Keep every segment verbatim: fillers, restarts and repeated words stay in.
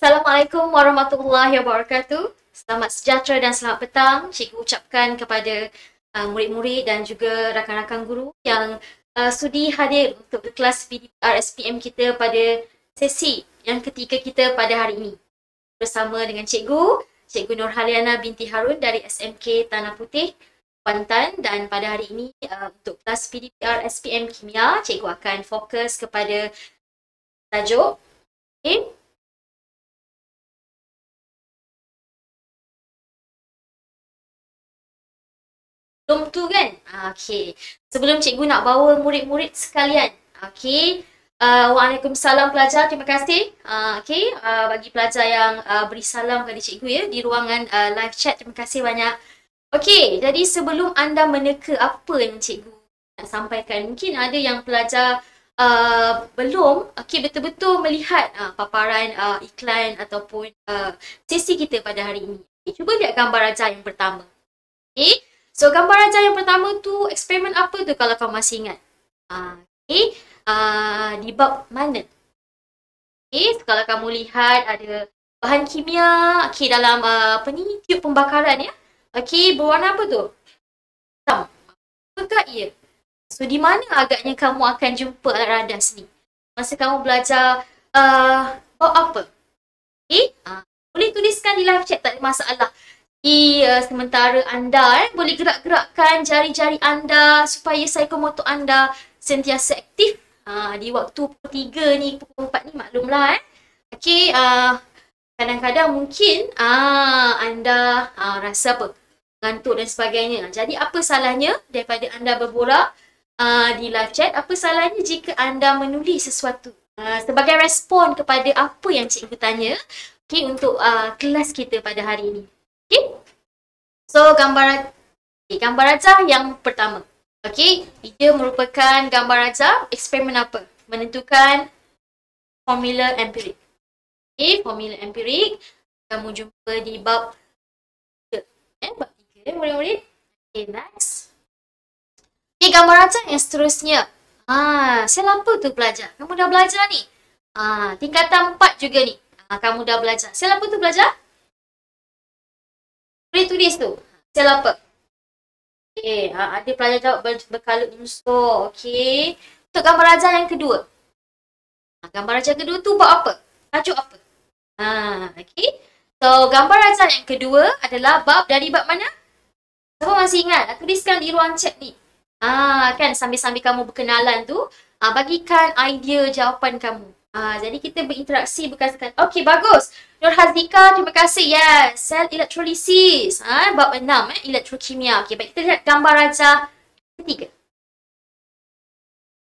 Assalamualaikum warahmatullahi wabarakatuh. Selamat sejahtera dan selamat petang cikgu ucapkan kepada murid-murid uh, dan juga rakan-rakan guru yang uh, sudi hadir untuk kelas P D P R S P M kita pada sesi yang ketiga kita pada hari ini. Bersama dengan cikgu, Cikgu Nur Harlyana binti Harun dari S M K Tanah Putih, Kuantan, dan pada hari ini uh, untuk kelas P D P R S P M Kimia, cikgu akan fokus kepada tajuk okay. Belum tu kan? Okey. Sebelum cikgu nak bawa murid-murid sekalian. Okey. Uh, Waalaikumsalam pelajar. Terima kasih. Uh, Okey. Uh, bagi pelajar yang uh, beri salam kepada cikgu ya di ruangan uh, live chat. Terima kasih banyak. Okey. Jadi sebelum anda meneka apa yang cikgu nak sampaikan, mungkin ada yang pelajar uh, belum okey betul-betul melihat uh, paparan uh, iklan ataupun uh, sesi kita pada hari ini. Okay, cuba lihat gambar ajar yang pertama. Okey. So, gambar ajar yang pertama tu, eksperimen apa tu kalau kau masih ingat? Uh, okay. Uh, di bab mana? Okay. So, kalau kamu lihat ada bahan kimia. Okay, dalam uh, apa ni? Tube pembakaran ya. Okay, berwarna apa tu? Hitam. Apakah ia? So, di mana agaknya kamu akan jumpa alat radas ni? Masa kamu belajar uh, bab apa? Okay. Uh, boleh tuliskan di live chat, tak ada masalah. I, uh, sementara anda eh, boleh gerak-gerakkan jari-jari anda supaya psikomotor anda sentiasa aktif uh, di waktu pukul tiga ni, pukul empat ni maklumlah eh. Okey, uh, kadang-kadang mungkin uh, anda uh, rasa apa? Ngantuk dan sebagainya. Jadi apa salahnya daripada anda berborak uh, di live chat, apa salahnya jika anda menulis sesuatu uh, sebagai respon kepada apa yang cikgu tanya okay, untuk uh, kelas kita pada hari ini. Okay. So, gambar, okay, gambar ajar yang pertama. Okay. Ia merupakan gambar ajar eksperimen apa? Menentukan formula empirik. Okay. Formula empirik. Kamu jumpa di bab tiga. Eh, bab tiga. Murid-murid. Okay, next. Okay, gambar ajar yang seterusnya. Ah, saya lupa tu belajar. Kamu dah belajar ni. Ah, tingkatan empat juga ni. Ah, kamu dah belajar. Saya lupa tu belajar. Boleh tulis tu. Sel apa? Okay. Ada pelajar jawab ber berkalut unsur. Okay. Untuk gambar ajar yang kedua. Gambar ajar kedua tu buat apa? Tajuk apa? Ha, okay. So, gambar ajar yang kedua adalah bab dari bab mana? Siapa masih ingat? Tuliskan di ruang chat ni. Ha, kan? Sambil-sambil kamu berkenalan tu, ha, bagikan idea jawapan kamu. Ha, jadi kita berinteraksi berdasarkan. Okey, bagus. Nur Hazika, terima kasih. Yes, sel elektrolisis. Ha, bab enam eh, elektrokimia. Okey, baik kita lihat gambar ajar ketiga.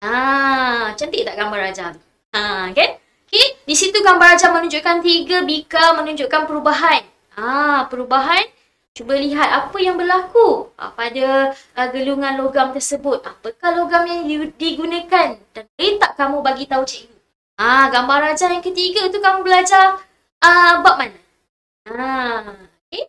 Ah, cantik tak gambar ajar tu? Ha, kan? Okey, di situ gambar ajar menunjukkan tiga bika menunjukkan perubahan. Ah, perubahan. Cuba lihat apa yang berlaku ha, pada uh, gelungan logam tersebut. Apakah logam yang digunakan? Dan boleh tak kamu bagi tahu cikgu? Ah, gambar ajar yang ketiga tu kamu belajar ah, bab mana? Ah, okey.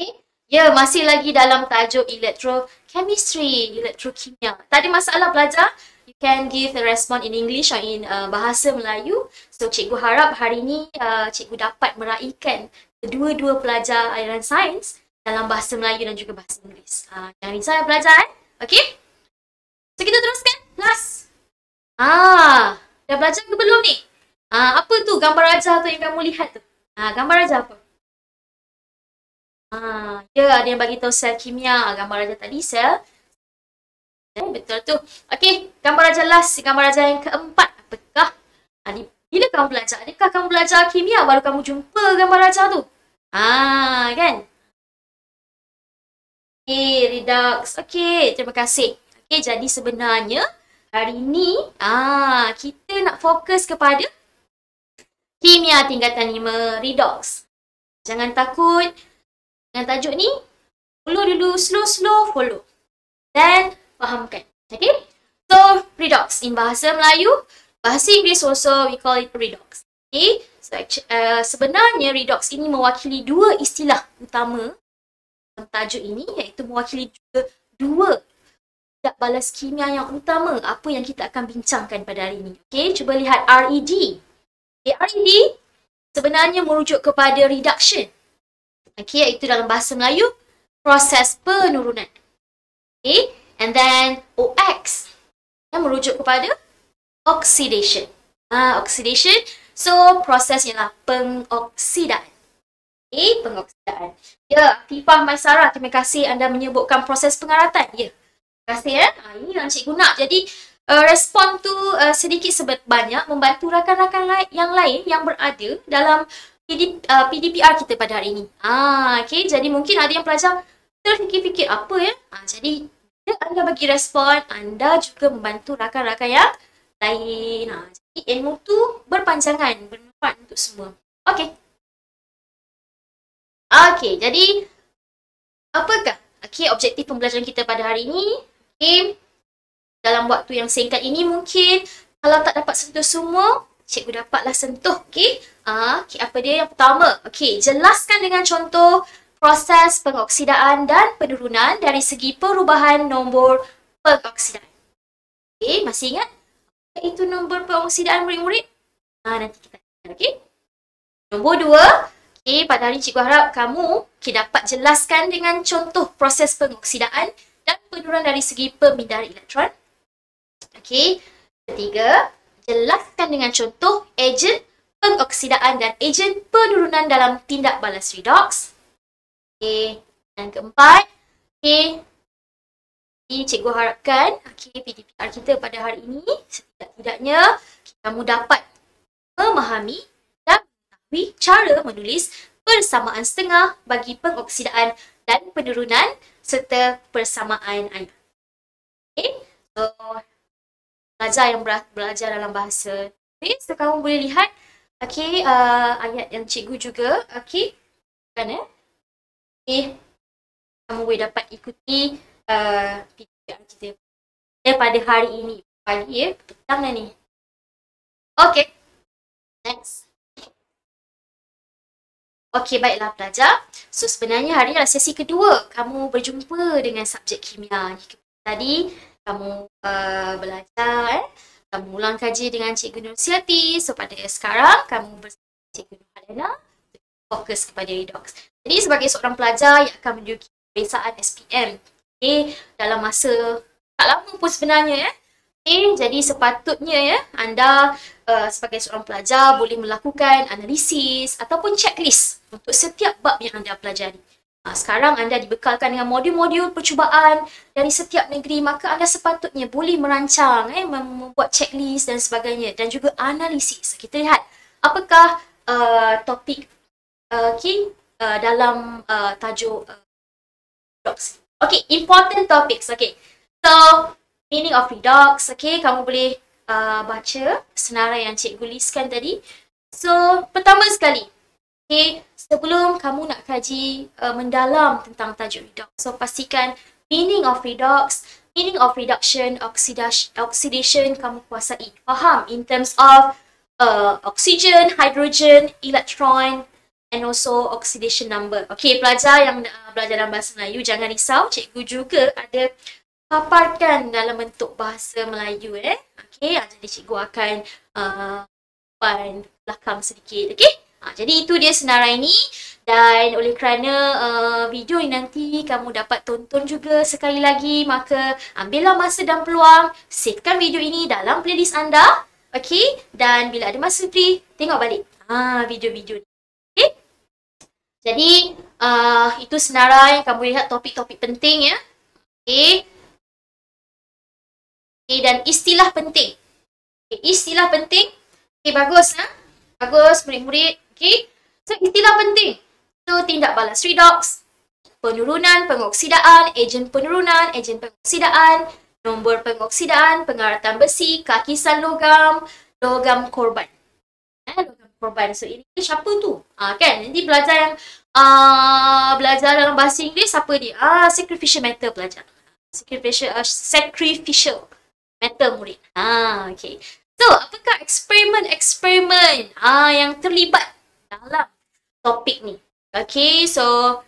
Okey. Ya, masih lagi dalam tajuk electrochemistry, elektrokimia. Tak ada masalah pelajar. You can give the response in English or in uh, bahasa Melayu. So, cikgu harap hari ini uh, cikgu dapat meraihkan kedua-dua pelajar aliran sains dalam bahasa Melayu dan juga bahasa Inggeris. Ah, jangan risau pelajar eh. Okey. So, kita teruskan. Last. Ah, dah belajar ke belum ni? Ah, apa tu gambar ajar tu yang kamu lihat tu? Ah, gambar ajar apa? Ah, ya, ada yang bagi tahu sel kimia, gambar ajar tadi sel. Eh, betul tu. Okey, gambar ajar last, gambar ajar yang keempat. Apakah? Ah, bila kamu belajar? Adakah kamu belajar kimia baru kamu jumpa gambar ajar tu? Ah, kan? Okey, redoks. Okey, terima kasih. Okey, jadi sebenarnya hari ini ah, kita nak fokus kepada kimia tingkatan lima, redoks. Jangan takut dengan tajuk ni. Follow dulu, slow-slow follow. Dan fahamkan. Okay? So, redoks in bahasa Melayu. Bahasa Inggeris also we call it redoks. Okay? So, uh, sebenarnya redoks ini mewakili dua istilah utama dalam tajuk ini. Iaitu mewakili juga dua tidak balas kimia yang utama, apa yang kita akan bincangkan pada hari ini. Okey, cuba lihat R E D. R and D sebenarnya merujuk kepada reduction. Okey, iaitu dalam bahasa Melayu proses penurunan. Okey, and then O X yang merujuk kepada oxidation. Ah, oxidation. So proses ialah pengoksidaan. Okey, pengoksidaan. Ya, Afifah Maisarah, terima kasih anda menyebutkan proses pengaratan. Ya. Terima kasih ya. Ah, ini yang cikgu nak. Jadi Uh, respon tu uh, sedikit sebanyak membantu rakan-rakan la yang lain yang berada dalam P D, uh, P D P R kita pada hari ini. Ah, okay. Jadi mungkin ada yang pelajar terfikir-fikir apa ya. Ah, jadi bila anda bagi respon, anda juga membantu rakan-rakan yang lain. Ah, jadi ilmu tu berpanjangan, bermanfaat untuk semua. Okay. Okay, jadi apakah okay, objektif pembelajaran kita pada hari ini? Okay. Dalam waktu yang singkat ini mungkin kalau tak dapat sentuh semua, cikgu dapatlah sentuh, okey? Ah, okay, apa dia yang pertama? Okey, jelaskan dengan contoh proses pengoksidaan dan penurunan dari segi perubahan nombor pengoksidaan. Okey, masih ingat? Itu nombor pengoksidaan murid-murid? Ah, nanti kita lihat, okey? Nombor dua, okey, pada hari cikgu harap kamu okay, dapat jelaskan dengan contoh proses pengoksidaan dan penurunan dari segi pemindahan elektron. Okey, ketiga, jelaskan dengan contoh ejen pengoksidaan dan ejen penurunan dalam tindak balas redoks. Okey, dan keempat, okey, ini cikgu harapkan okey P D P R kita pada hari ini setidak-tidaknya kamu dapat memahami dan mengetahui cara menulis persamaan setengah bagi pengoksidaan dan penurunan serta persamaan air. Okey, so pelajar yang belajar dalam bahasa Inggeris, so kamu boleh lihat okey uh, ayat yang cikgu juga okey kan eh okey kamu boleh dapat ikuti uh, P D P R kita eh, pada hari ini pagi ya petang dah ni. Okey, next. Okey, baiklah pelajar, so sebenarnya hari ini adalah sesi kedua kamu berjumpa dengan subjek kimia. Tadi kamu uh, belajar, eh? Kamu ulang kaji dengan Cikgu Nusiyati. So pada sekarang, kamu bersama Cikgu Nur Harlyana fokus kepada redoks. Jadi sebagai seorang pelajar yang akan menduduki peperiksaan S P M okay, dalam masa tak lama pun sebenarnya eh? okay, jadi sepatutnya ya anda uh, sebagai seorang pelajar boleh melakukan analisis ataupun checklist untuk setiap bab yang anda pelajari. Sekarang anda dibekalkan dengan modul-modul percubaan dari setiap negeri, maka anda sepatutnya boleh merancang, eh, membuat checklist dan sebagainya dan juga analisis. Kita lihat apakah uh, topik uh, okay, uh, dalam uh, tajuk uh, redoks. Okay, important topics. Okay, so meaning of redoks. Okay, kamu boleh uh, baca senarai yang cikgu listkan tadi. So pertama sekali, okay, sebelum kamu nak kaji uh, mendalam tentang tajuk redoks, so pastikan meaning of redoks, meaning of reduction, oxidation, oxidation kamu kuasai. Faham in terms of uh, oxygen, hydrogen, electron and also oxidation number. Okay, pelajar yang uh, belajar dalam bahasa Melayu jangan risau, cikgu juga ada paparkan dalam bentuk bahasa Melayu eh. Okay, jadi cikgu akan uh, pan belakang sedikit, okay? Ha, jadi itu dia senarai ni dan oleh kerana uh, video ni nanti kamu dapat tonton juga sekali lagi, maka ambillah masa dan peluang, savekan video ini dalam playlist anda, okey, dan bila ada masa free tengok balik ha, video-video ni, okey. Jadi uh, itu senarai, kamu lihat topik-topik penting ya, okey, okay, dan istilah penting, okay, istilah penting, okey, bagus ha? Bagus murid-murid. Okay. So, istilah penting. So, tindak balas redoks, penurunan, pengoksidaan, ejen penurunan, ejen pengoksidaan, nombor pengoksidaan, pengaratan besi, kakisan logam, logam korban. Eh, logam korban. So, ini siapa tu? Ha, kan? Nanti belajar yang uh, belajar dalam bahasa Inggeris, siapa dia? Ah, sacrificial metal belajar. Sacrificial, uh, sacrificial metal murid. Ah, okay. So, apakah eksperimen-eksperimen ah, yang terlibat dalam topik ni? Okay, so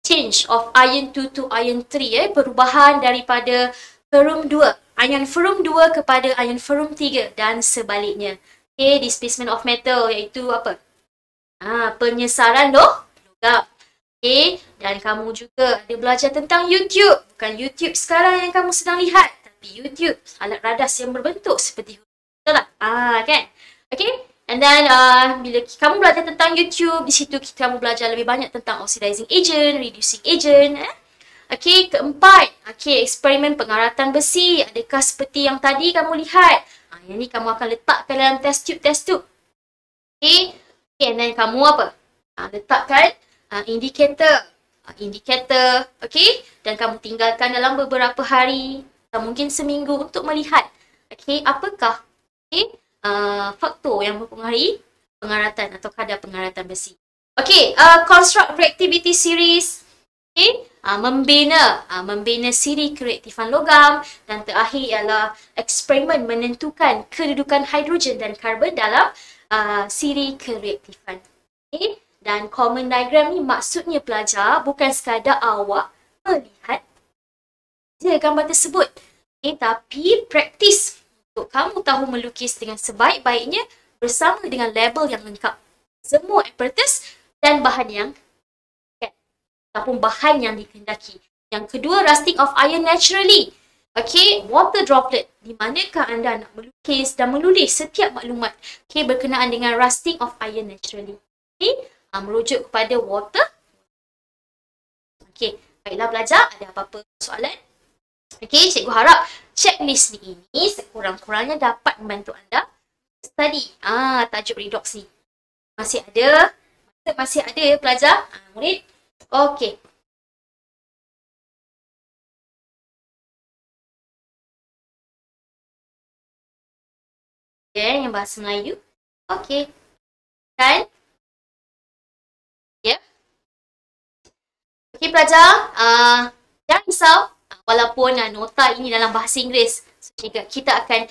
change of ion two to ion three, eh, perubahan daripada ferum dua, ion ferum dua kepada ion ferum tiga dan sebaliknya. Okay, displacement of metal, iaitu apa? Ah, penyesaran loh, logam. Okay, dan kamu juga ada belajar tentang YouTube. Bukan YouTube sekarang yang kamu sedang lihat, tapi YouTube, alat radas yang berbentuk seperti huruf. Betul tak? Ah, kan? Okay, and then uh, bila kamu belajar tentang YouTube, di situ kita kamu belajar lebih banyak tentang oxidizing agent, reducing agent. Eh? Okay, keempat, okay, eksperimen pengaratan besi. Adakah seperti yang tadi kamu lihat? Ah, yang ni kamu akan letakkan dalam test tube, test tube. Okay, okay, and then kamu apa? Ah, letakkan Uh, indikator, uh, indikator, okay? Dan kamu tinggalkan dalam beberapa hari atau mungkin seminggu untuk melihat, okay? Apakah, okay? Uh, faktor yang mempengaruhi pengaratan atau kadar pengaratan besi. Okay, uh, construct reactivity series, okay? Uh, membina, uh, membina siri kereaktifan logam, dan terakhir ialah eksperimen menentukan kedudukan hidrogen dan karbon dalam uh, siri kereaktifan, okay? Dan common diagram ni maksudnya pelajar bukan sekadar awak melihat je gambar tersebut. Okay, tapi praktis untuk kamu tahu melukis dengan sebaik-baiknya bersama dengan label yang lengkap. Semua apparatus dan bahan yang okay, ataupun bahan yang dikehendaki. Yang kedua, rusting of iron naturally. Okay, water droplet. Di manakah anda nak melukis dan menulis setiap maklumat okay, berkenaan dengan rusting of iron naturally. Okay. Uh, merujuk kepada water. Okey, baiklah belajar. Ada apa-apa soalan? Okey, cikgu harap checklist ni ini sekurang-kurangnya dapat membantu anda study ah tajuk redox ni. Masih ada, masih ada ya pelajar, ah, murid. Okey. Okey, yang bahasa Melayu. Okey. Kan? Yeah. Okey pelajar, uh, jangan risau uh, walaupun uh, nota ini dalam bahasa Inggeris. So, kita akan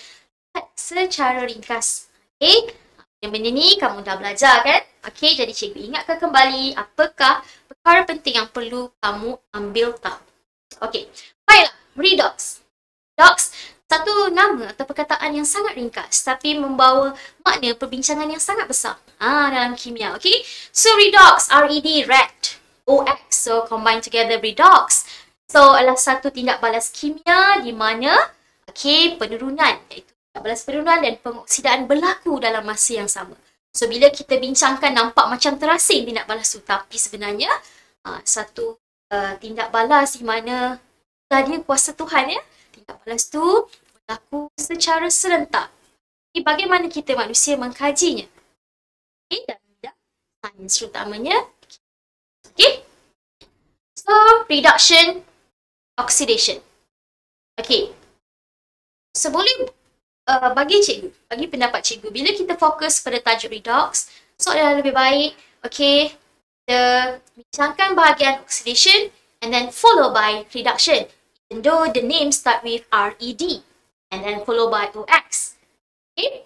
lihat secara ringkas. Okey, benda-benda ni kamu dah belajar kan? Okey, jadi cikgu ingatkan kembali apakah perkara penting yang perlu kamu ambil tahu. Okey, baiklah, redox. Redox, satu nama atau perkataan yang sangat ringkas tapi membawa makna perbincangan yang sangat besar ah, dalam kimia. Okay, so redox, R E D, red, O X, so combine together redox. So adalah satu tindak balas kimia di mana okay, penurunan, iaitu tindak balas penurunan dan pengoksidaan berlaku dalam masa yang sama. So bila kita bincangkan nampak macam terasing tindak balas tu, tapi sebenarnya uh, satu uh, tindak balas di mana tadi kuasa Tuhan ya. Tindak balas tu berlaku secara serentak. Ini bagaimana kita manusia mengkajinya. Okey, dan bidang sains terutamanya. Okey. So, reduction, oxidation. Okey. So, boleh uh, bagi cikgu, bagi pendapat cikgu, bila kita fokus pada tajuk redox, so adalah lebih baik, okey, kita bincangkan bahagian oxidation and then follow by reduction. Even though the name start with R E D and then followed by O X. Okay?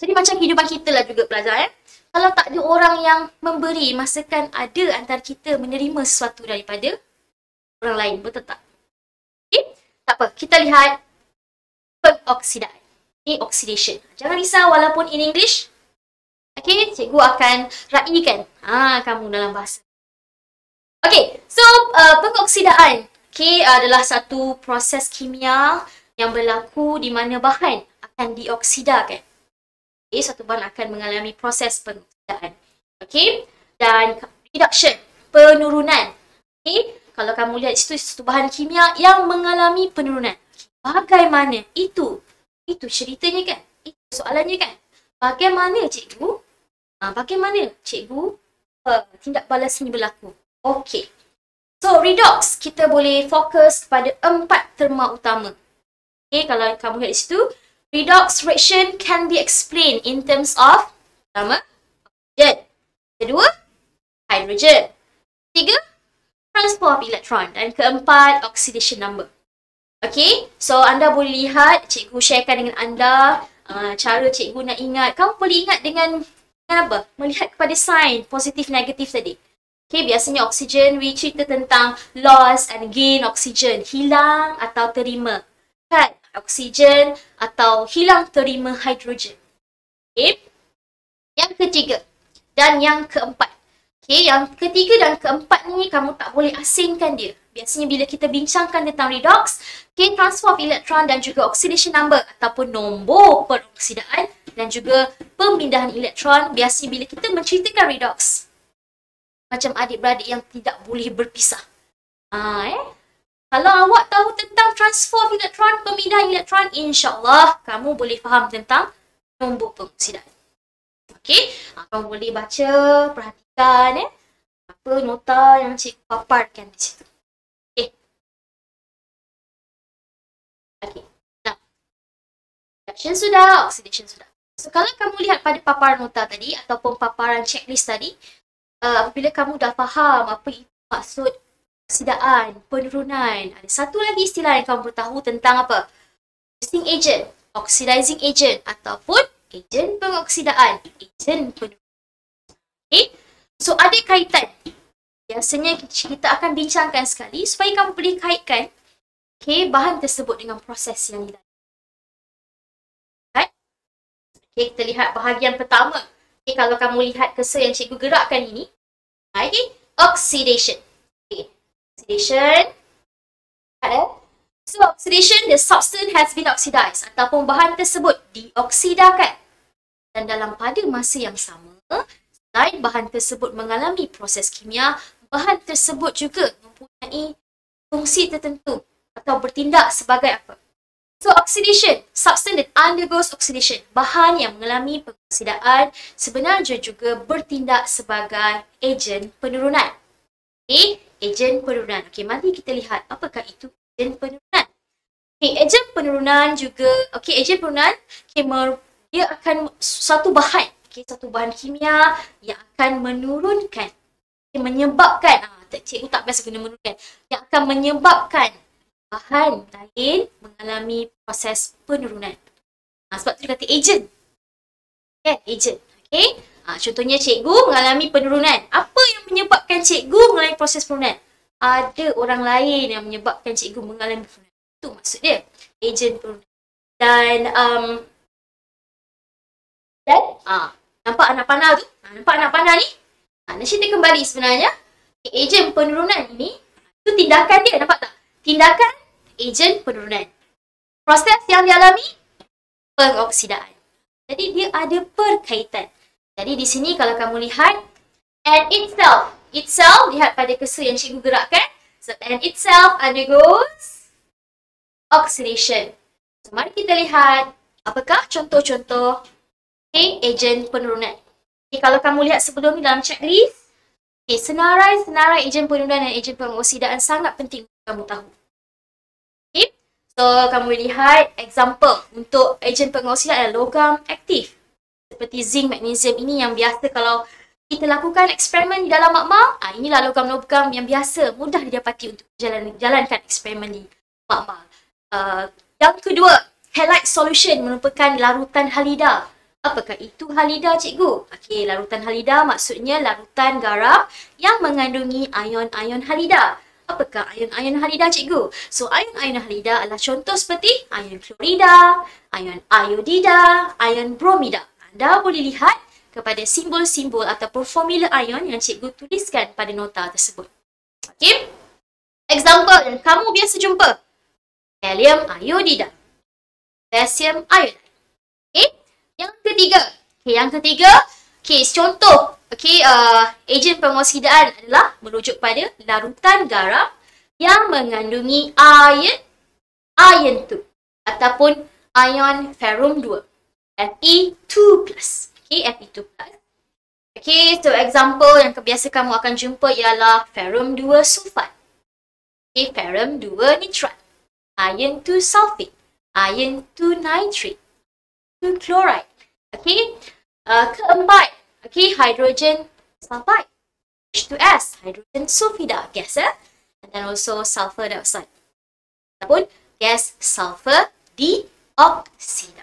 Jadi macam kehidupan kita lah juga pelajar eh. Kalau tak ada orang yang memberi, masakan ada antara kita menerima sesuatu daripada orang lain. Betul tak? Okay? Tak apa. Kita lihat pengoksidaan. Okay, oxidation. Jangan risau walaupun in English. Okay, cikgu akan raikan ha, kamu dalam bahasa. Okay, so uh, pengoksidaan. Okey, adalah satu proses kimia yang berlaku di mana bahan akan dioksidakan. Okey, satu bahan akan mengalami proses pengoksidaan. Okey, dan reduction, penurunan. Okey, kalau kamu lihat di situ satu bahan kimia yang mengalami penurunan. Bagaimana itu? Itu ceritanya kan? Itu soalannya kan? Bagaimana cikgu? Ha, bagaimana cikgu uh, tindak balas ini berlaku? Okey. So, redox, kita boleh fokus pada empat terma utama. Okay, kalau kamu lihat di situ, redox reaction can be explained in terms of pertama, oxygen. Kedua, hydrogen. Tiga, transport of electron. Dan keempat, oxidation number. Okay, so anda boleh lihat, cikgu sharekan dengan anda uh, cara cikgu nak ingat. Kamu boleh ingat dengan, dengan apa? Melihat kepada sign, positif, negatif tadi. Okay, biasanya oksigen, we cerita tentang loss and gain oksigen, hilang atau terima, kan? Oksigen atau hilang terima hidrogen. Okay. Yang ketiga dan yang keempat. Okay, yang ketiga dan keempat ni kamu tak boleh asingkan dia. Biasanya bila kita bincangkan tentang redox, okay, transfer of elektron dan juga oxidation number ataupun nombor peroksidaan dan juga pemindahan elektron, biasanya bila kita menceritakan redox macam adik-beradik yang tidak boleh berpisah. Ah, eh? Kalau awak tahu tentang transfer of elektron, pemindahan elektron, insya-Allah kamu boleh faham tentang nombor peroksidaan. Okey, kamu boleh baca, perhatikan eh apa nota yang cikgu paparkan di situ. Okey. Okey. Nah. Reaction sudah, oxidation sudah. So kalau kamu lihat pada paparan nota tadi ataupun paparan checklist tadi, uh, apabila kamu dah faham apa itu maksud oksidaan, penurunan, ada satu lagi istilah yang kamu perlu tahu tentang apa? Reducing agent, oxidizing agent ataupun ejen pengoksidaan, ejen penurunan. Okay. So, ada kaitan. Biasanya kita akan bincangkan sekali supaya kamu boleh kaitkan okay, bahan tersebut dengan proses yang dilalui. Right? Okay, kita lihat bahagian pertama. Okay, kalau kamu lihat cursor yang cikgu gerakkan ini. Okay, oxidation. Okay. Oxidation. Ada. So, oxidation, the substance has been oxidized ataupun bahan tersebut dioksidakan. Dan dalam pada masa yang sama, selain bahan tersebut mengalami proses kimia, bahan tersebut juga mempunyai fungsi tertentu atau bertindak sebagai apa? So, oxidation, substance that undergoes oxidation, bahan yang mengalami pengoksidaan sebenarnya juga bertindak sebagai ejen penurunan. Okay, ejen penurunan. Okay, mari kita lihat apakah itu ejen penurunan. Okay, ejen penurunan juga, okay, ejen penurunan, okay, dia akan satu bahan, okay, satu bahan kimia yang akan menurunkan, okay, menyebabkan, ah, cikgu tak biasa guna menurunkan, yang akan menyebabkan bahan lain mengalami proses penurunan. Ah, sebab tu dia kata ejen. Okay, ejen. Okay, ah, contohnya cikgu mengalami penurunan. Apa yang menyebabkan cikgu mengalami proses penurunan? Ada orang lain yang menyebabkan cikgu mengalami penurunan. Itu maksud dia. Ejen penurunan. Dan, um, dan, ah, nampak anak panah tu? Ah, nampak anak panah ni? Ah, nak cerita kembali sebenarnya. Ejen penurunan ini, itu tindakan dia, nampak tak? Tindakan ejen penurunan. Proses yang dialami, pengoksidaan. Jadi, dia ada perkaitan. Jadi, di sini kalau kamu lihat, and itself. Itself, lihat pada cursor yang cikgu gerakkan. So, and itself undergoes oxidation. So, mari kita lihat apakah contoh-contoh okay, ejen penurunan. Okay, kalau kamu lihat sebelum ni dalam checklist, okay, senarai-senarai ejen penurunan dan ejen pengoksidaan sangat penting kamu tahu. Okay. So, kamu lihat example untuk ejen pengoksidaan adalah logam aktif. Seperti zinc, magnesium ini yang biasa kalau kita lakukan eksperimen di dalam makmal. Ah, inilah logam-logam yang biasa, mudah didapati untuk jalan, jalankan eksperimen di makmal. Uh, yang kedua, halide solution merupakan larutan halida. Apakah itu halida, cikgu? Okey, larutan halida maksudnya larutan garam yang mengandungi ion-ion halida. Apakah ion-ion halida, cikgu? So, ion-ion halida adalah contoh seperti ion klorida, ion iodida, ion bromida. Anda boleh lihat kepada simbol-simbol ataupun formula ion yang cikgu tuliskan pada nota tersebut. Okey. Example yang kamu biasa jumpa. Kalium iodida. Potassium iodide. Okey. Yang ketiga. Okey, yang ketiga, okey, contoh, okey, uh, ejen pengoksidaan adalah merujuk pada larutan garam yang mengandungi ion ion tu ataupun ion ferrum dua, Fe dua plus. Okay, Fe dua plus. Okay, so example yang biasa kamu akan jumpa ialah ferrum dua sulfat. Okay, ferrum dua nitrat. iron dua sulfate. iron dua nitrate. iron dua chloride. Okay, uh, keempat. Okay, hydrogen sulfide. H two S. Hydrogen sulfida gas. Eh? And then also sulfur dioxide. Ataupun gas sulfur dioksida.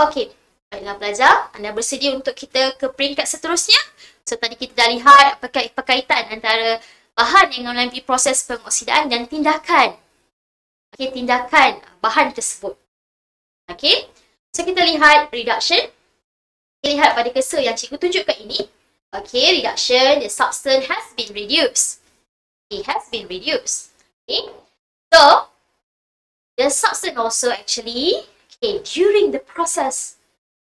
Okey, baiklah pelajar, anda bersedia untuk kita ke peringkat seterusnya. So, tadi kita dah lihat apakah perkaitan antara bahan yang melalui proses pengoksidaan dan tindakan. Okey, tindakan bahan tersebut. Okey, So, kita lihat reduction. Kita lihat pada cursor yang cikgu tunjukkan ini. Okay, reduction, the substance has been reduced. It has been reduced. Okay. So, the substance also actually, okay, during the process,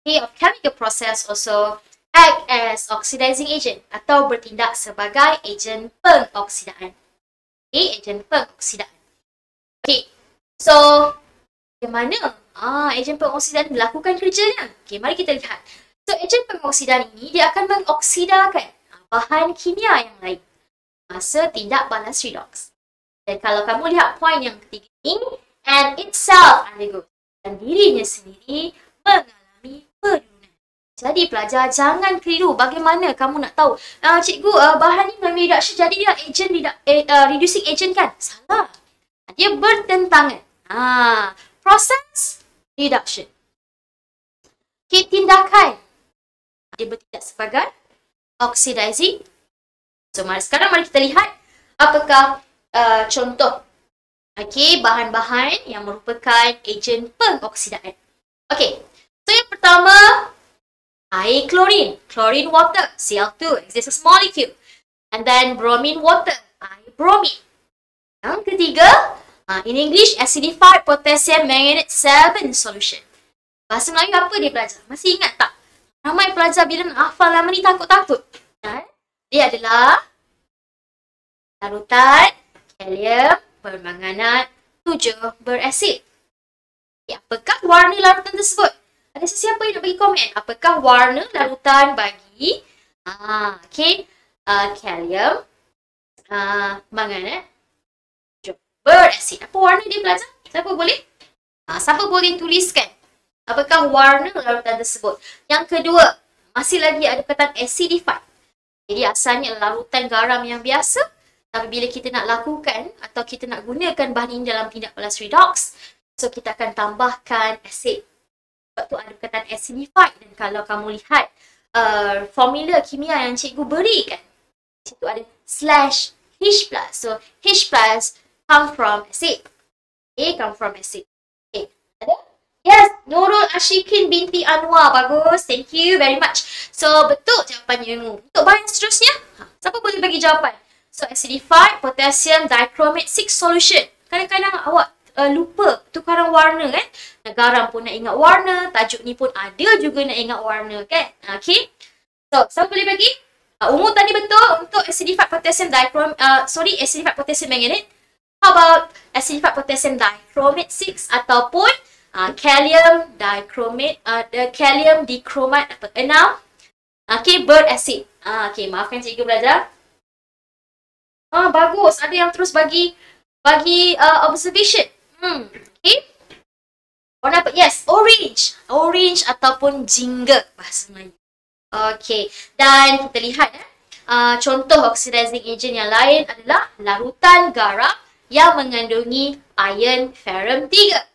okay, of chemical process also act as oxidizing agent atau bertindak sebagai agen pengoksidaan. Okay, agen pengoksidaan. Okay, so, bagaimana ah, agen pengoksidaan melakukan kerjanya? Okay, mari kita lihat. So, agen pengoksidan ini, dia akan mengoksidakan bahan kimia yang lain masa tindak balas redoks. Dan kalau kamu lihat poin yang ketiga ini, and itself undergoes, dan dirinya sendiri mengalami penurunan. Jadi, pelajar jangan keliru. Bagaimana kamu nak tahu, ah, cikgu, ah, bahan ini melalui reduction, jadi dia agent, eh, uh, reducing agent kan? Salah. Dia bertentangan. Ah, proses reduction. Okay, tindakan. Dia bertindak sebagai oxidizing. So, mari, sekarang mari kita lihat apakah uh, contoh. Okay, bahan-bahan yang merupakan agen pengoksidaan. Okay, so yang pertama, air klorin. Chlorine water, C L two, exists as molecule. And then bromine water, air bromine. Yang ketiga, uh, in English, acidified potassium manganate seven solution. Bahasa Melayu apa dia belajar? Masih ingat tak? Ramai pelajar bila nak hafal lama ni takut-takut. Nah, dia adalah larutan kalium permanganat tujuh berasid. Okay, apakah warna larutan tersebut? Ada sesiapa yang nak bagi komen? Apakah warna larutan bagi ah, okay, uh, kalium uh, manganat tujuh berasid? Apa warna dia belajar? Siapa boleh? Ah, siapa boleh tuliskan? Apakah warna larutan tersebut? Yang kedua, masih lagi ada kata acidified. Jadi asalnya larutan garam yang biasa, tapi bila kita nak lakukan atau kita nak gunakan bahan ini dalam tindak balas redox, so kita akan tambahkan asid. Sebab tu ada perkataan acidified. Dan kalau kamu lihat uh, formula kimia yang cikgu berikan, situ ada slash H plus. So H plus come from acid. Okay, come from acid. Okay, ada? Yes, Nurul Ashikin binti Anwar. Bagus. Thank you very much. So, betul jawapannya. Untuk bahan seterusnya, ha, siapa boleh bagi jawapan? So, acidified potassium dichromate six solution. Kadang-kadang awak uh, lupa tukaran warna kan? Garam pun nak ingat warna. Tajuk ni pun ada juga nak ingat warna kan? Okay. So, siapa boleh bagi? Uh, umur tadi betul untuk acidified potassium dichromate. Uh, sorry, acidified potassium manganate. How about acidified potassium dichromate six ataupun Uh, kalium dichromate, uh, the kalium dichromate apa enam, okay, berasid. Uh, okay, maafkan cikgu belajar. Ah, uh, bagus. Ada yang terus bagi bagi uh, observation. Hmm, okay. Warna apa? Yes, orange, orange ataupun jingga bahasa Melayu. Okay, dan kita lihat eh, uh, contoh oxidizing agent yang lain adalah larutan garam yang mengandungi ion ferrum tiga.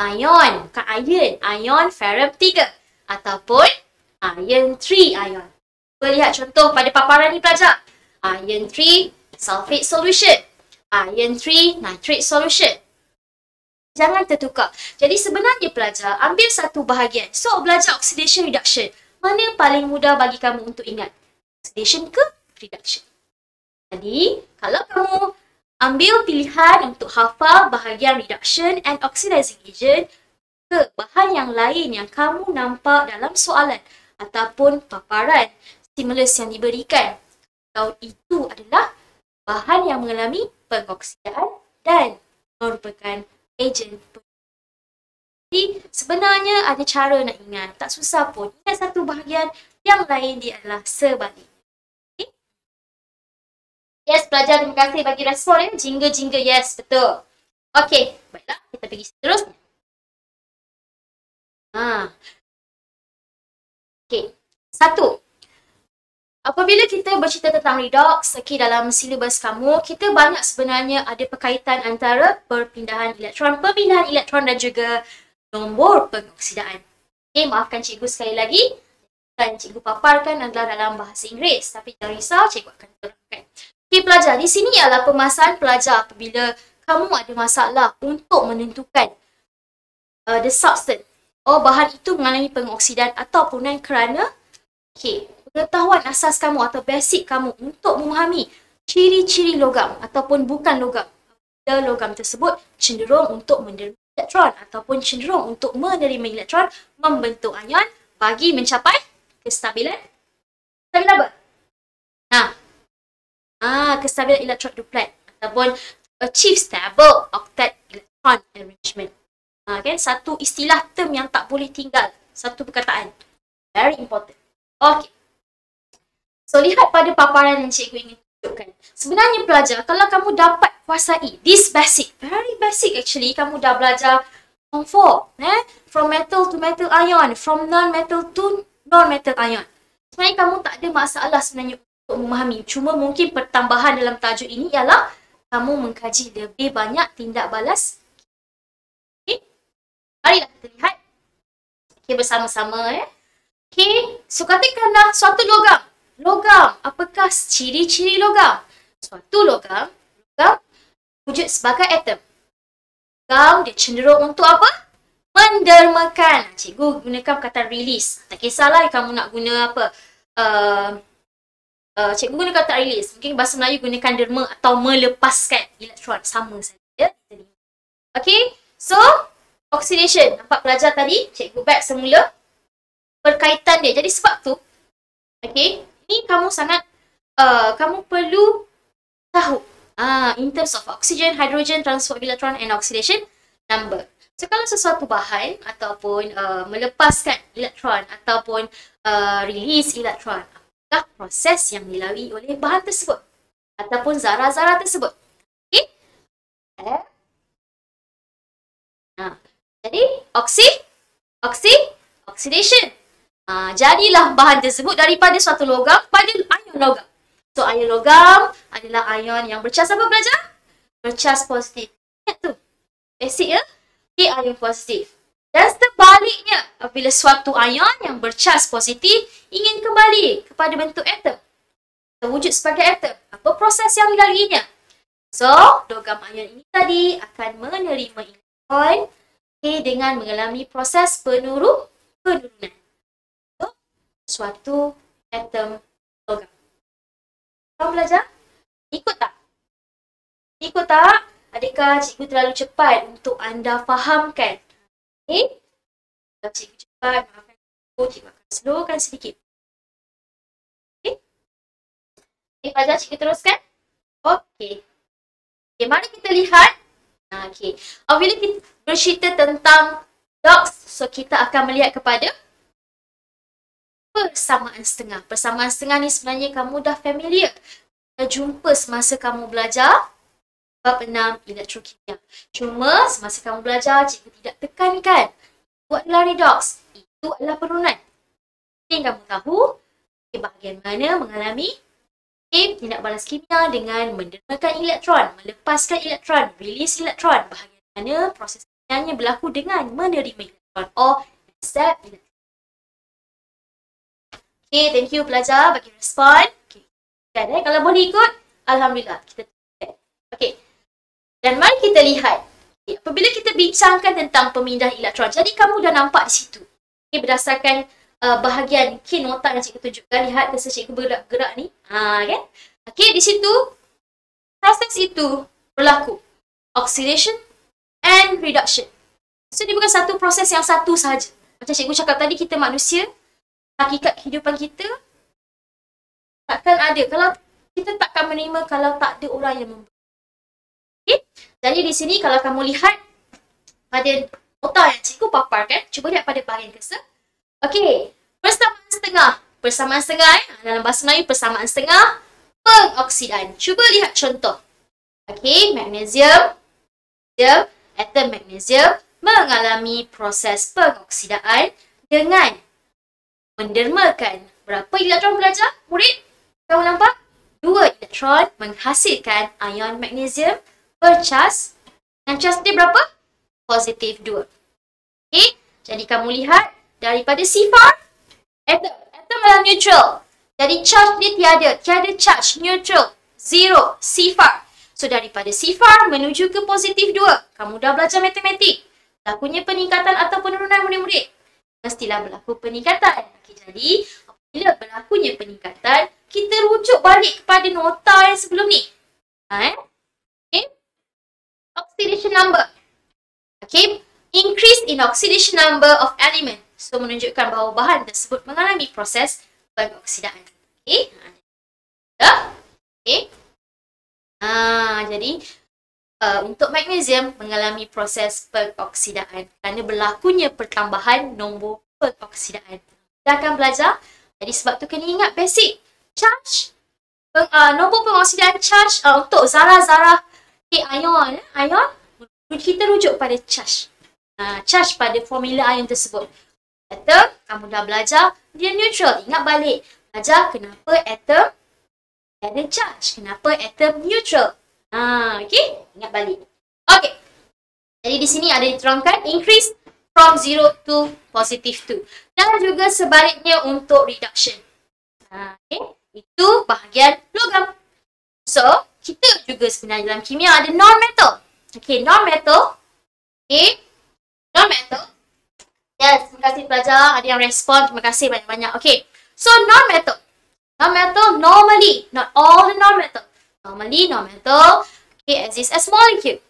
Ion, bukan iron, ion ferrum tiga ataupun iron tiga ion. Kita lihat contoh pada paparan ni pelajar. Iron tiga sulfate solution, iron tiga nitrate solution. Jangan tertukar. Jadi sebenarnya pelajar ambil satu bahagian. So belajar oxidation reduction. Mana paling mudah bagi kamu untuk ingat? Oxidation ke reduction? Jadi kalau kamu ambil pilihan untuk hafal bahagian reduction and oxidizing agent ke bahan yang lain yang kamu nampak dalam soalan ataupun paparan stimulus yang diberikan, kalau itu adalah bahan yang mengalami pengoksidaan dan merupakan agen. Jadi sebenarnya ada cara nak ingat. Tak susah pun. Ingat satu bahagian, yang lain dia adalah sebalik. Yes, pelajar, terima kasih bagi respon ya. Jingga-jingga, yes, betul. Okey, baiklah, kita pergi seterusnya. Ha. Okey, satu. Apabila kita bercerita tentang redox, okey, dalam silibus kamu, kita banyak sebenarnya ada perkaitan antara perpindahan elektron, perpindahan elektron dan juga nombor pengoksidaan. Okey, maafkan cikgu sekali lagi. Dan cikgu paparkan adalah dalam bahasa Inggeris. Tapi jangan risau, cikgu akan terangkan. Okay, pelajar, di sini ialah permasalahan pelajar apabila kamu ada masalah untuk menentukan uh, the substance Oh, bahan itu mengalami pengoksidan atau penurunan kerana okay, pengetahuan asas kamu atau basic kamu untuk memahami ciri-ciri logam ataupun bukan logam. Dan logam tersebut cenderung untuk menerima elektron ataupun cenderung untuk menerima elektron membentuk ion bagi mencapai kestabilan stabilan apa? Ha. Ah, kestabilan elektron duplet ataupun achieve stable octet electron arrangement. Ha, kan? Satu istilah term yang tak boleh tinggal. Satu perkataan. Very important. Okay. So, lihat pada paparan yang cikgu ingin tunjukkan. Sebenarnya pelajar, kalau kamu dapat kuasai this basic, very basic actually, kamu dah belajar form four, eh? From metal to metal ion, from non-metal to non-metal ion. Sebenarnya kamu tak ada masalah sebenarnya untuk memahami. Cuma mungkin pertambahan dalam tajuk ini ialah kamu mengkaji lebih banyak tindak balas. Okay. Marilah kita lihat. Okay, bersama-sama eh. Okay, so katakanlah suatu logam. Logam, apakah ciri-ciri logam? Suatu logam, logam wujud sebagai atom. Logam dia cenderung untuk apa? Mendermakan. Cikgu gunakan perkataan release. Tak kisahlah kamu nak guna apa. Uh, uh, cikgu guna kata release. Mungkin bahasa Melayu gunakan derma atau melepaskan elektron. Sama saja. Okay, so oxidation. Nampak pelajar tadi? Cikgu back semula. Berkaitan dia. Jadi sebab tu, okay, ni kamu sangat, uh, kamu perlu tahu ah, in terms of oxygen, hydrogen, transfer of electron and oxidation number. So, kalau sesuatu bahan ataupun uh, melepaskan elektron ataupun uh, release elektron, apakah proses yang dilalui oleh bahan tersebut ataupun zara-zara tersebut? Okay. Nah, jadi, oksi, oksi, oxidation. Ha, jadilah bahan tersebut daripada suatu logam pada ion logam. So, ion logam adalah ion yang bercas apa pelajar? Bercas positif. Ingat tu. Basic ya? Okay, ion positif. Dan sebaliknya, apabila suatu ion yang bercas positif ingin kembali kepada bentuk atom, terwujud sebagai atom, apa proses yang dilaluinya? So, logam ion ini tadi akan menerima elektron okay, dengan mengalami proses penurun penurunan suatu atom logam. Faham belajar? Ikut tak? Ikut tak? Adakah cikgu terlalu cepat untuk anda fahamkan? Okay? Kalau cikgu cepat, maafkan cikgu, cikgu akan slowkan sedikit. Okay? Okay, pelajar cikgu teruskan? Okay. Okay, mari kita lihat. Okay. Apabila kita bercerita tentang redoks, so kita akan melihat kepada persamaan setengah. Persamaan setengah ni sebenarnya kamu dah familiar. Dah jumpa semasa kamu belajar bab enam elektrokimia. Cuma semasa kamu belajar, cikgu tidak tekankan. Itu adalah redoks. Itu adalah penurunan. Ini kamu tahu bahagian mana mengalami tindak balas kimia dengan mendermakan elektron, melepaskan elektron, release elektron. Bahagian mana proses kimianya berlaku dengan menerima elektron or accept elektron. Okay, thank you pelajar bagi respon. Okay. Dan, eh, kalau boleh ikut, Alhamdulillah. Kita lihat. Okay. Dan mari kita lihat. Okay, apabila kita bincangkan tentang pemindahan elektron, jadi kamu dah nampak di situ. Okay, berdasarkan uh, bahagian kin otak yang cikgu tunjukkan, lihat kesan cikgu bergerak-gerak ni. Ha, kan? Okay, di situ, proses itu berlaku. Oxidation and reduction. So, ini bukan satu proses yang satu sahaja. Macam cikgu cakap tadi, kita manusia, hakikat kehidupan kita takkan ada. Kalau kita takkan menerima kalau tak ada orang yang memberi. Okay? Jadi di sini kalau kamu lihat pada otak yang cikgu paparkan, cuba lihat pada bahagian kesa. Okey, persamaan setengah. Persamaan setengah eh? Dalam bahasa Melayu persamaan setengah pengoksidan. Cuba lihat contoh. Okey, magnesium. Atom magnesium mengalami proses pengoksidaan dengan mendermakan berapa elektron pelajar? Murid, kamu nampak? Dua elektron menghasilkan ion magnesium bercas. Dan cas dia berapa? Positif dua. Okay? Jadi kamu lihat daripada sifar, atom. Atom adalah neutral. Jadi charge dia tiada. Tiada charge. Neutral. Zero. Sifar. So daripada sifar menuju ke positif dua. Kamu dah belajar matematik. berlakunya peningkatan atau penurunan murid-murid? Pastilah berlaku peningkatan. Okay, jadi, apabila berlakunya peningkatan, kita rujuk balik kepada nota yang sebelum ni. Ha, eh? Okay. Oxidation number. Okay. Increase in oxidation number of element. So, menunjukkan bahawa bahan tersebut mengalami proses pengoksidaan. Okay. Ha, okay. Ha, jadi, Uh, untuk magnesium mengalami proses peroksidaan kerana berlakunya pertambahan nombor peroksidaan. Kita akan belajar. Jadi sebab tu kena ingat basic. Charge. Peng, uh, nombor peroksidaan charge uh, untuk zarah-zarah okay, ion. Eh? Ion. Kita rujuk pada charge. Uh, charge pada formula ion tersebut. Atom. Kamu dah belajar. Dia neutral. Ingat balik. Belajar kenapa atom ada charge. Kenapa atom neutral. Ah, okay. Ingat balik. Okay. Jadi di sini ada diterangkan increase from zero to positive two. Dan juga sebaliknya untuk reduction. Ah, okay. Itu bahagian logam. So, kita juga sebenarnya dalam kimia ada non-metal. Okay, non-metal. Okay. Non-metal. Yes, terima kasih pelajar. Ada yang respon. Terima kasih banyak-banyak. Okay. So, non-metal. Non-metal normally. Not all the non-metal. Normally, non-metal, okay, exists as molecule.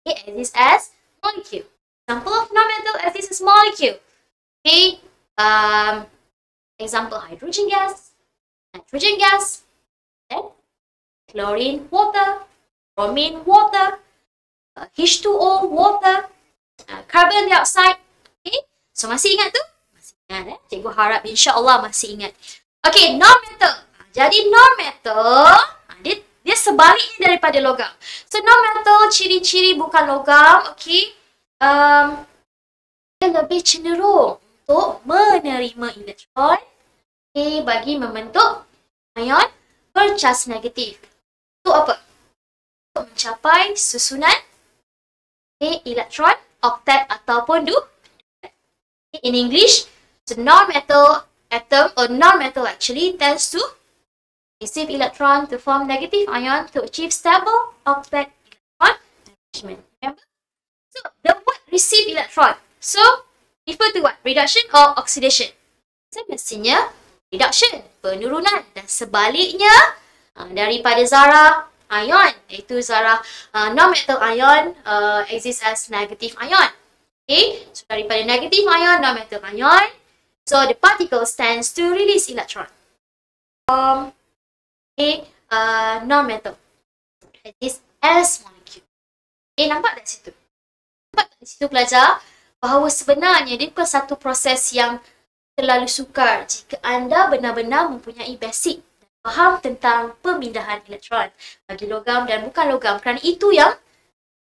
Okay, exists as molecule. Example of non-metal exists as molecule. Okay, um, example hydrogen gas, nitrogen gas, okay, chlorine water, bromine water, uh, H two O water, uh, carbon dioxide. Okay, so masih ingat tu? Masih ingat eh? Cikgu harap insyaAllah masih ingat. Okay, non-metal. Jadi non-metal. Dia, dia sebaliknya daripada logam. So, non-metal ciri-ciri bukan logam, okay. Um, dia lebih cenderung untuk menerima elektron, okay, bagi membentuk ion bercas negatif. Untuk apa? Untuk mencapai susunan okay, elektron, oktet ataupun du. Okay, in English, the non-metal atom or non-metal actually tends to receive electron to form negative ion to achieve stable octet electron arrangement. Remember? So, the word receive electron. So, refer to what? Reduction or oxidation? So, mestinya reduction, penurunan dan sebaliknya uh, daripada zarah ion, iaitu zarah uh, non-metal ion uh, exists as negative ion. Okay? So, daripada negative ion, non-metal ion, so the particle stands to release electron. Um, Okay, uh, non-metal. It is as molecule. Okay, nampak tak situ? Nampak tak situ pelajar? Bahawa sebenarnya dia bukan satu proses yang terlalu sukar jika anda benar-benar mempunyai basic dan faham tentang pemindahan elektron bagi logam dan bukan logam. Kerana itu yang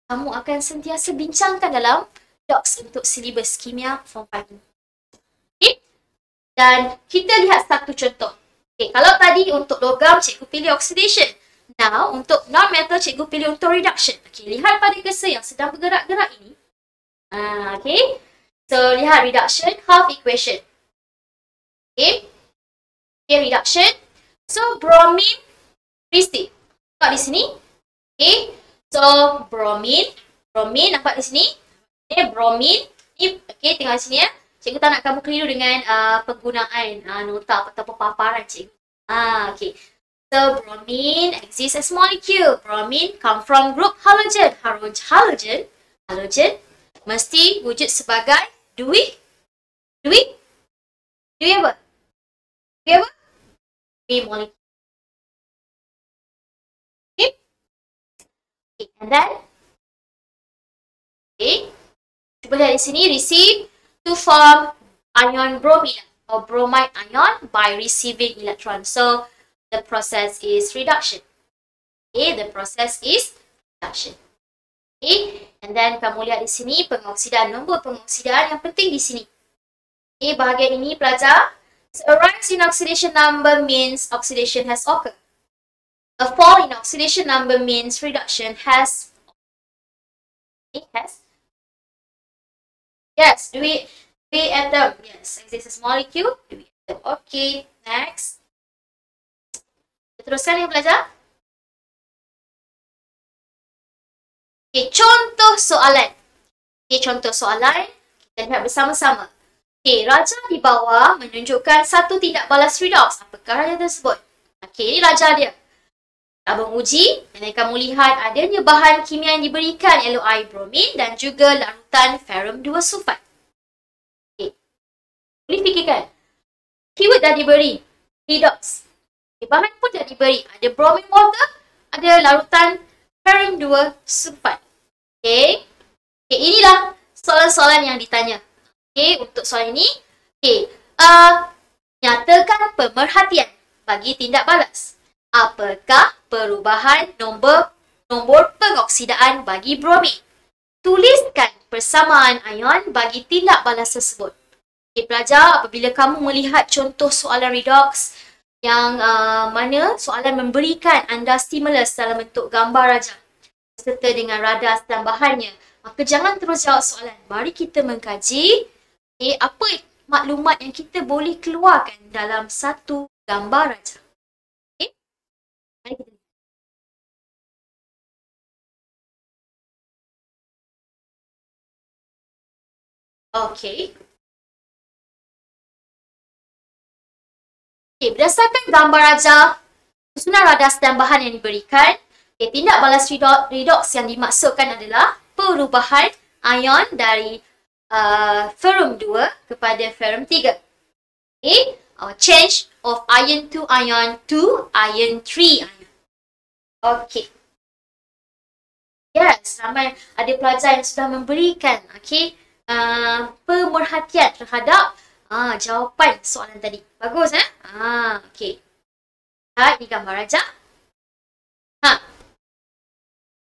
kamu akan sentiasa bincangkan dalam docs untuk silibus kimia form five. Okay? Dan kita lihat satu contoh. Okay, kalau tadi untuk logam, cikgu pilih oxidation. Now, untuk non-metal, cikgu pilih untuk reduction. Okay, lihat pada cursor yang sedang bergerak-gerak ini. Uh, okay, so lihat reduction, half equation. Okay, okay reduction. So, bromine free stick. Nampak di sini. Okay, so bromine. Bromine, nampak di sini. Okay, bromine. Okay, tengok di sini ya. Cikgu tak nak kamu keliru dengan uh, penggunaan uh, nota atau paparan cikgu. Ah, okay. So, bromine exists as molecule. Bromine come from group halogen. Halogen, halogen mesti wujud sebagai dui. Dui? Dui apa? Dui apa? Dui molecule. Okay. Okay, and then. Okay. Cuba lihat di sini, receive. To form ion bromide or bromide ion by receiving electron. So, the process is reduction. Okay, the process is reduction. Okay, and then kamu lihat di sini pengoksidaan. Nombor pengoksidaan yang penting di sini. Okay, bahagian ini pelajar. So, a rise in oxidation number means oxidation has occurred. A fall in oxidation number means reduction has it has Yes, do we, do we atom? Yes, exists as molecule. Do we atom? Okay, next. Teruskan ya pelajar. Okay, contoh soalan. Ini contoh soalan. Kita lihat bersama-sama. Okey, raja di bawah menunjukkan satu tindak balas redoks. Apakah raja tersebut? Okey, ini raja dia. Abang uji, dan kamu lihat adanya bahan kimia yang diberikan, aloi bromin dan juga larutan ferrum dua sulfat. Okey. Boleh fikirkan. Keyword dah diberi. Redoks. Okay, bahan pun dah diberi. Ada bromin water, ada larutan ferrum dua sulfat. Okey. Okey, inilah soalan-soalan yang ditanya. Okey, untuk soalan ini, okey, uh, nyatakan pemerhatian bagi tindak balas. Apakah perubahan nombor nombor pengoksidaan bagi bromin? Tuliskan persamaan ion bagi tindak balas tersebut. Okey, pelajar, apabila kamu melihat contoh soalan redoks yang uh, mana soalan memberikan anda stimulus dalam bentuk gambar raja serta dengan radas dan bahannya, maka jangan terus jawab soalan. Mari kita mengkaji. Eh, apa maklumat yang kita boleh keluarkan dalam satu gambar raja. Okay. Mari kita lihat. Okey. Okay, berdasarkan gambar raja, susunan radas dan bahan yang diberikan, okay, tindak balas redoks yang dimaksudkan adalah perubahan ion dari Uh, ferrum dua kepada ferrum tiga. Okay. Or change of ion to ion to ion tiga ion. Okay. Yes, ramai ada pelajar yang sudah memberikan, okay, uh, pemerhatian terhadap uh, jawapan soalan tadi. Bagus, eh? Ah, okay. Ha, ini gambar raja. Ha.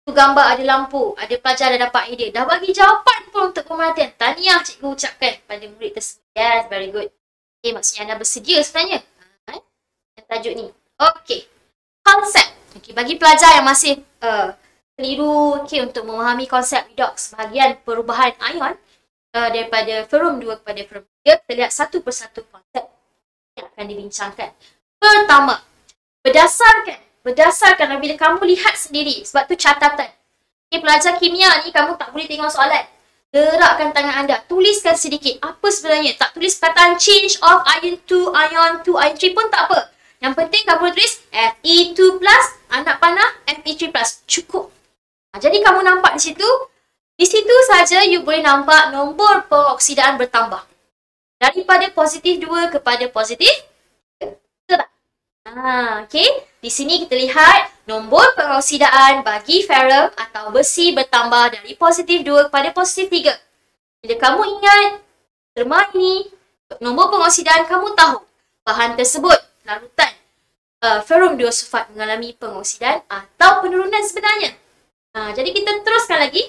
Tu gambar ada lampu, ada pelajar dah dapat idea. Dah bagi jawapan pun untuk pemerhatian. Tahniah cikgu ucapkan pada murid tersebut. Yes, very good. Okay, maksudnya anda bersedia sebenarnya. Ha, eh? Tajuk ni. Okay. Konsep. Okay, bagi pelajar yang masih uh, keliru, okay, untuk memahami konsep redoks bahagian perubahan ion uh, daripada ferrum dua kepada ferrum tiga, kita lihat satu persatu konsep yang akan dibincangkan. Pertama, berdasarkan Berdasarkan apabila kamu lihat sendiri. Sebab tu catatan. Okay, pelajar kimia ni kamu tak boleh tengok soalan. Gerakkan tangan anda. Tuliskan sedikit. Apa sebenarnya? Tak tulis perkataan change of ion to ion to ion tiga pun tak apa. Yang penting kamu tulis Fe dua plus, anak panah Fe tiga plus. Cukup. Jadi kamu nampak di situ. Di situ saja you boleh nampak nombor pengoksidaan bertambah. Daripada positif dua kepada positif. Ah, okay. Di sini kita lihat nombor pengoksidaan bagi ferrum atau besi bertambah dari positif dua kepada positif tiga. Bila kamu ingat terma ini, nombor pengoksidaan kamu tahu bahan tersebut, larutan uh, ferrum dua sulfat mengalami pengoksidaan atau penurunan sebenarnya. Ah, jadi kita teruskan lagi.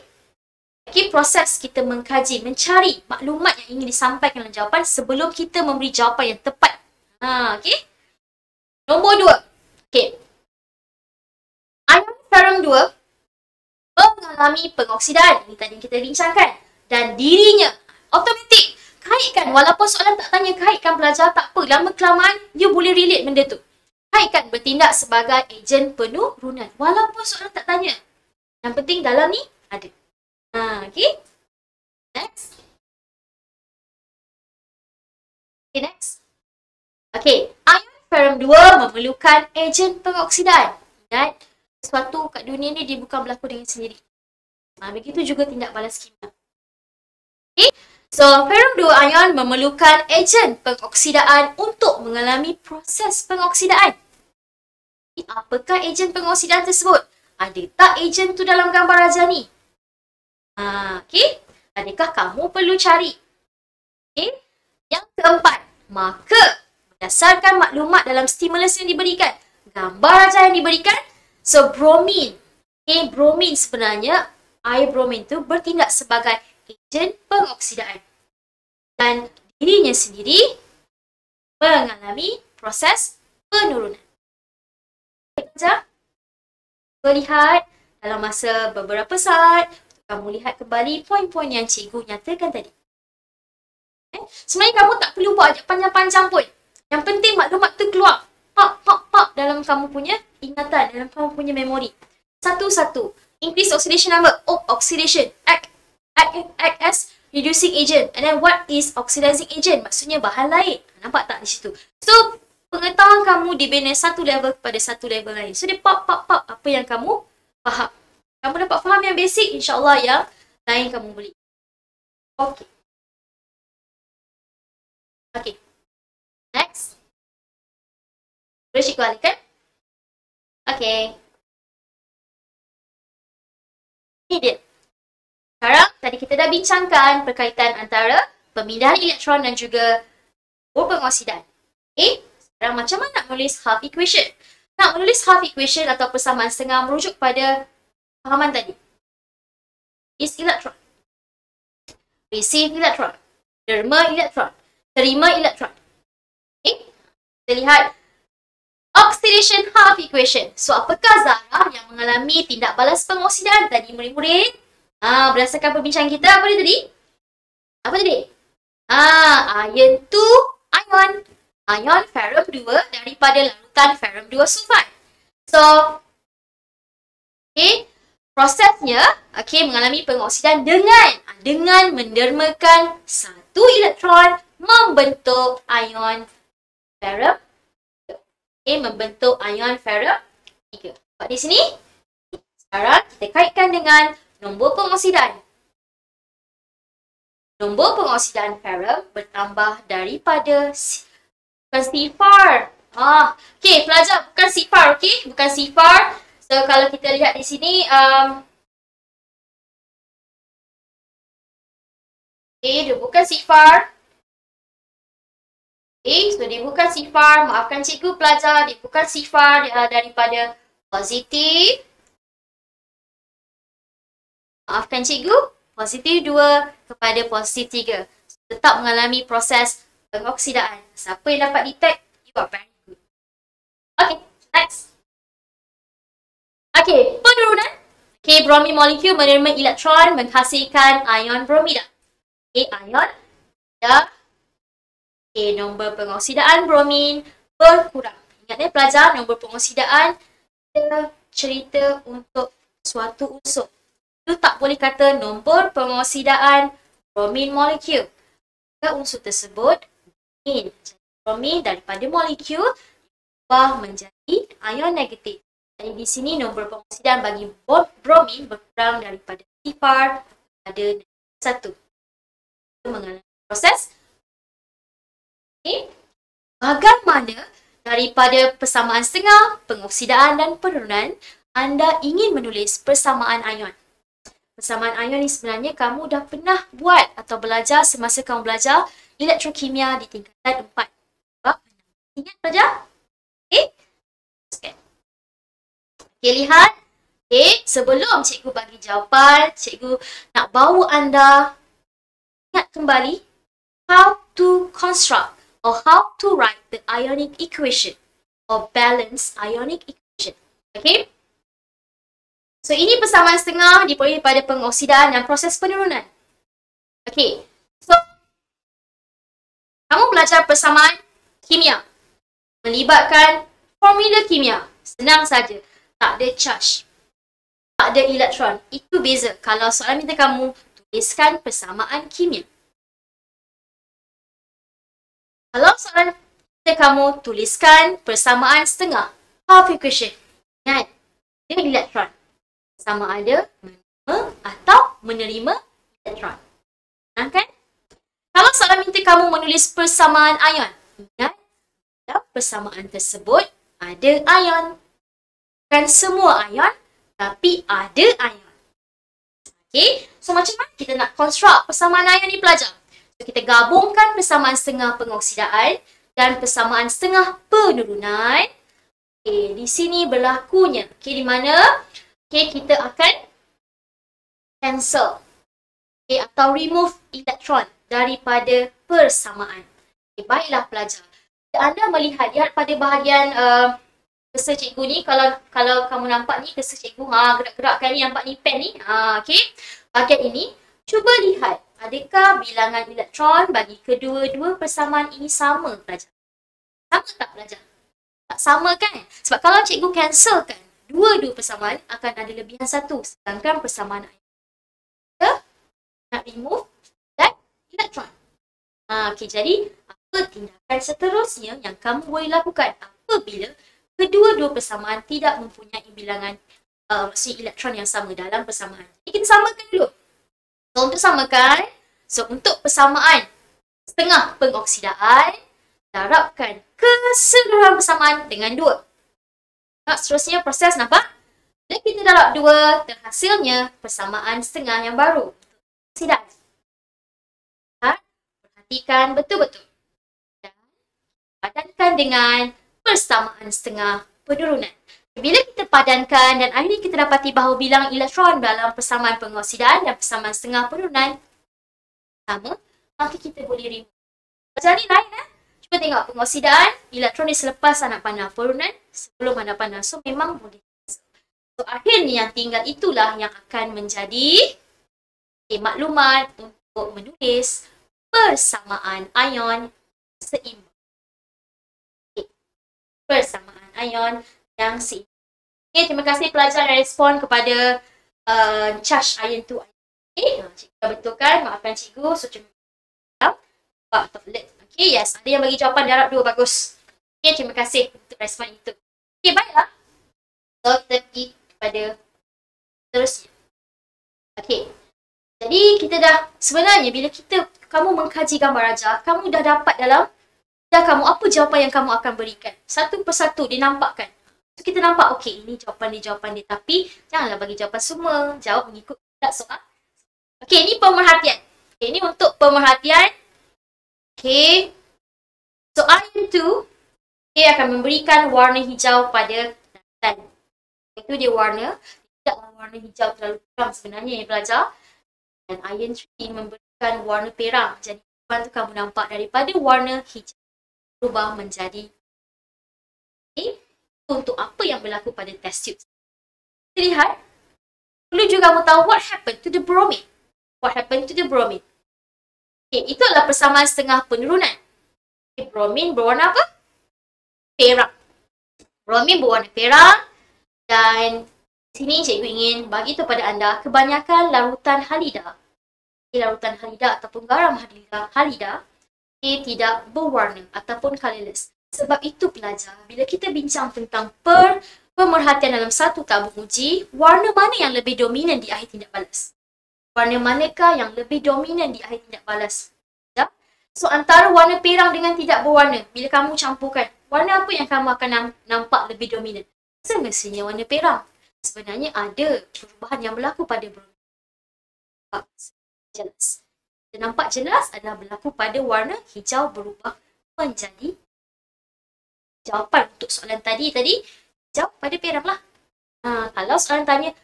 Okay, proses kita mengkaji, mencari maklumat yang ingin disampaikan dalam jawapan sebelum kita memberi jawapan yang tepat. Ah, okay. Nombor dua. Okey. Ion ferrum dua mengalami pengoksidaan. Ini tadi kita bincangkan. Dan dirinya automatik. Kaitkan. Walaupun soalan tak tanya, kaitkan pelajar. Tak apa. Lama kelamaan, you boleh relate benda tu. Kaitkan bertindak sebagai ejen penurunan. Walaupun soalan tak tanya. Yang penting dalam ni ada. Ha, okey. Next. Okay, next. Okey. Ion ferrum dua memerlukan ejen pengoksidan. Dan sesuatu kat dunia ni dia bukan berlaku dengan sendiri. Ha, begitu juga tindak balas kimia. Okay. So, ferrum dua ion memerlukan ejen pengoksidaan untuk mengalami proses pengoksidaan. Okay. Apakah ejen pengoksidaan tersebut? Ada tak ejen tu dalam gambar raja ni? Ha, okay. Adakah kamu perlu cari? Okay. Yang keempat, maka berdasarkan maklumat dalam stimulus yang diberikan, gambar raja yang diberikan, so bromin. Okay, bromin sebenarnya, air bromin tu bertindak sebagai ejen pengoksidaan. Dan dirinya sendiri mengalami proses penurunan. Baik, pelajar. Kita lihat dalam masa beberapa saat, kamu lihat kembali poin-poin yang cikgu nyatakan tadi. Okay. Sebenarnya kamu tak perlu buat panjang-panjang pun. Yang penting maklumat tu keluar. Pak, pak, pak dalam kamu punya ingatan, dalam kamu punya memori. Satu-satu. Increase oxidation number. O, oxidation. Act. act as reducing agent. And then what is oxidizing agent? Maksudnya bahan lain. Nampak tak di situ? So, pengetahuan kamu dibina satu level kepada satu level lain. So, dia pop, pop, pop apa yang kamu faham. Kamu dapat faham yang basic, insyaAllah yang lain kamu boleh. Okay. Okay. Next. Boleh cikgu alihkan? Okay. Ini dia. Sekarang, tadi kita dah bincangkan perkaitan antara pemindahan elektron dan juga pengosidan. Okay. Sekarang macam mana nak menulis half equation? Nak menulis half equation atau persamaan setengah merujuk pada pahaman tadi. Is electron. Receive electron. Derma electron. Terima electron. Okay. Kita lihat oxidation half equation. So, apakah zarah yang mengalami tindak balas pengosidan tadi murid-murid? Ah, berdasarkan perbincangan kita, apa dia tadi? Apa tadi? Ah, iron two. Ion, ion ferrum dua daripada larutan ferrum dua sulfat. So, okay, prosesnya, okay, mengalami pengoksidan dengan dengan mendermakan satu elektron membentuk ion ferrum tiga. Okay, membentuk ion ferrum tiga. Buat di sini, sekarang kita kaitkan dengan nombor pengoksidan. Nombor pengoksidan ferrum bertambah daripada C, bukan sifar. Ah, okey, pelajar, bukan sifar, okey, bukan sifar. So kalau kita lihat di sini, um, okey, dia bukan sifar. Okey, so dia bukan sifar. Maafkan cikgu pelajar, dia bukan sifar, dia daripada positif. Maafkan cikgu. Positif dua kepada positif tiga. Tetap mengalami proses pengoksidaan. Siapa yang dapat detect, you are very good. Okay, next. Okay, penurunan. Okay, bromin molekul menerima elektron menghasilkan ion bromida. Okay, ion bromida. Okay, nombor pengoksidaan bromin berkurang. Ingat eh pelajar, nombor pengoksidaan kita cerita untuk suatu unsur. Itu tak boleh kata nombor pengoksidaan bromin molekul. Maka unsur tersebut bromin. Bromin daripada molekul berubah menjadi ion negatif. Jadi di sini nombor pengoksidaan bagi bromin berkurang daripada sifar pada satu. Itu mengalami proses. Okay. Bagaimana daripada persamaan setengah, pengoksidaan dan penurunan, anda ingin menulis persamaan ion? Persamaan ion ni sebenarnya kamu dah pernah buat atau belajar semasa kamu belajar elektrokimia di tingkatan empat. Bab enam. Ingat belajar? Okay. Okay. Okay, lihat. Okay, sebelum cikgu bagi jawapan, cikgu nak bawa anda ingat kembali how to construct or how to write the ionic equation or balance ionic equation. Okay. So, ini persamaan setengah diperoleh pada pengoksidaan dan proses penurunan. Okay. So, kamu belajar persamaan kimia. Melibatkan formula kimia. Senang saja. Tak ada charge. Tak ada elektron. Itu beza. Kalau soalan minta kamu, tuliskan persamaan kimia. Kalau soalan minta kamu, tuliskan persamaan setengah. Half equation. Ingat. Dia elektron. Sama ada menerima atau menerima elektron. Nah, kan? Kalau soalan minta kamu menulis persamaan ion, ingat, dalam persamaan tersebut ada ion. Bukan semua ion, tapi ada ion. Okay, so macam mana kita nak construct persamaan ion ni pelajar? So, kita gabungkan persamaan setengah pengoksidaan dan persamaan setengah penurunan. Okay, di sini berlakunya. Okay, di mana? Okay, kita akan cancel, okay, atau remove elektron daripada persamaan. Okay, baiklah pelajar. Anda melihat, lihat pada bahagian uh, cursor cikgu ni. Kalau kalau kamu nampak ni, cursor cikgu ha, gerak-gerakkan ni, nampak ni pen ni. Ha, okay, bahagian ini. Cuba lihat, adakah bilangan elektron bagi kedua-dua persamaan ini sama pelajar? Sama tak pelajar? Tak sama kan? Sebab kalau cikgu cancel kan, dua-dua persamaan akan ada lebihan satu, sedangkan persamaan ion. remove dan elektron. Ha, okay, jadi apa tindakan seterusnya yang kamu boleh lakukan apabila kedua-dua persamaan tidak mempunyai bilangan uh, maksud elektron yang sama dalam persamaan? Jadi kita samakan dulu. So, untuk samakan, so untuk persamaan setengah pengoksidaan, darabkan keseluruhan persamaan dengan dua. Nah, seterusnya proses nampak? Dan kita darab dua, terhasilnya persamaan setengah yang baru. Oksidaan. Ha? Perhatikan betul-betul. Dan padankan dengan persamaan setengah penurunan. Bila kita padankan dan akhirnya kita dapati bahawa bilangan elektron dalam persamaan pengoksidaan dan persamaan setengah penurunan sama, maka kita boleh remove. Macam ni lain eh? Cuba tengok pengoksidaan, elektron ni selepas anak panah penurunan, sebelum anak panah. So memang boleh. So akhirnya yang tinggal itulah yang akan menjadi okay, maklumat untuk menulis persamaan ion seimbang. Okay. Persamaan ion yang seimbang. Okay, terima kasih pelajar yang respon kepada uh, charge ion to ion. Okay, cikgu dah betulkan. Maafkan cikgu. So, terima kasih. Tablet. Okay, yes. Ada yang bagi jawapan darab dua. Bagus. Okay, terima kasih untuk respon itu. Okay, baiklah. So, kita pergi kepada seterusnya. Okey. Jadi, kita dah, sebenarnya bila kita, kamu mengkaji gambar rajah, kamu dah dapat dalam dah kamu apa jawapan yang kamu akan berikan. Satu persatu dinampakkan. So, kita nampak, okey, ini jawapan dia, jawapan dia. Tapi, janganlah bagi jawapan semua. Jawab mengikut tak soal. Okey, ini pemerhatian. Okay, ini untuk pemerhatian. Okey. So, ion tu, dia akan memberikan warna hijau pada daratan. Itu dia warna, tidaklah warna hijau terlalu kurang sebenarnya ya pelajar. Dan ion tiga memberikan warna perak. Jadi perubahan tu kamu nampak daripada warna hijau berubah menjadi okay. Untuk apa yang berlaku pada test tube. Kita lihat, perlu juga kamu tahu what happened to the bromine. What happened to the bromine? Okay, itu adalah persamaan setengah penurunan. Okay, bromine berwarna apa? Perak. Bromine berwarna perak. Dan sini cikgu ingin bagi tahu pada anda, kebanyakan larutan halida, larutan halida ataupun garam halida, halida dia tidak berwarna ataupun colourless. Sebab itu pelajar, bila kita bincang tentang per pemerhatian dalam satu tabung uji, warna mana yang lebih dominan di akhir tindak balas? Warna manakah yang lebih dominan di akhir tindak balas? Ya? So antara warna perang dengan tidak berwarna, bila kamu campurkan, warna apa yang kamu akan nampak lebih dominan? Semestinya warna perak. Sebenarnya ada perubahan yang berlaku pada bromine. Jelas. Kita nampak jelas adalah berlaku pada warna hijau berubah menjadi jawapan untuk soalan tadi tadi hijau pada perak lah. Ha, kalau soalan tanya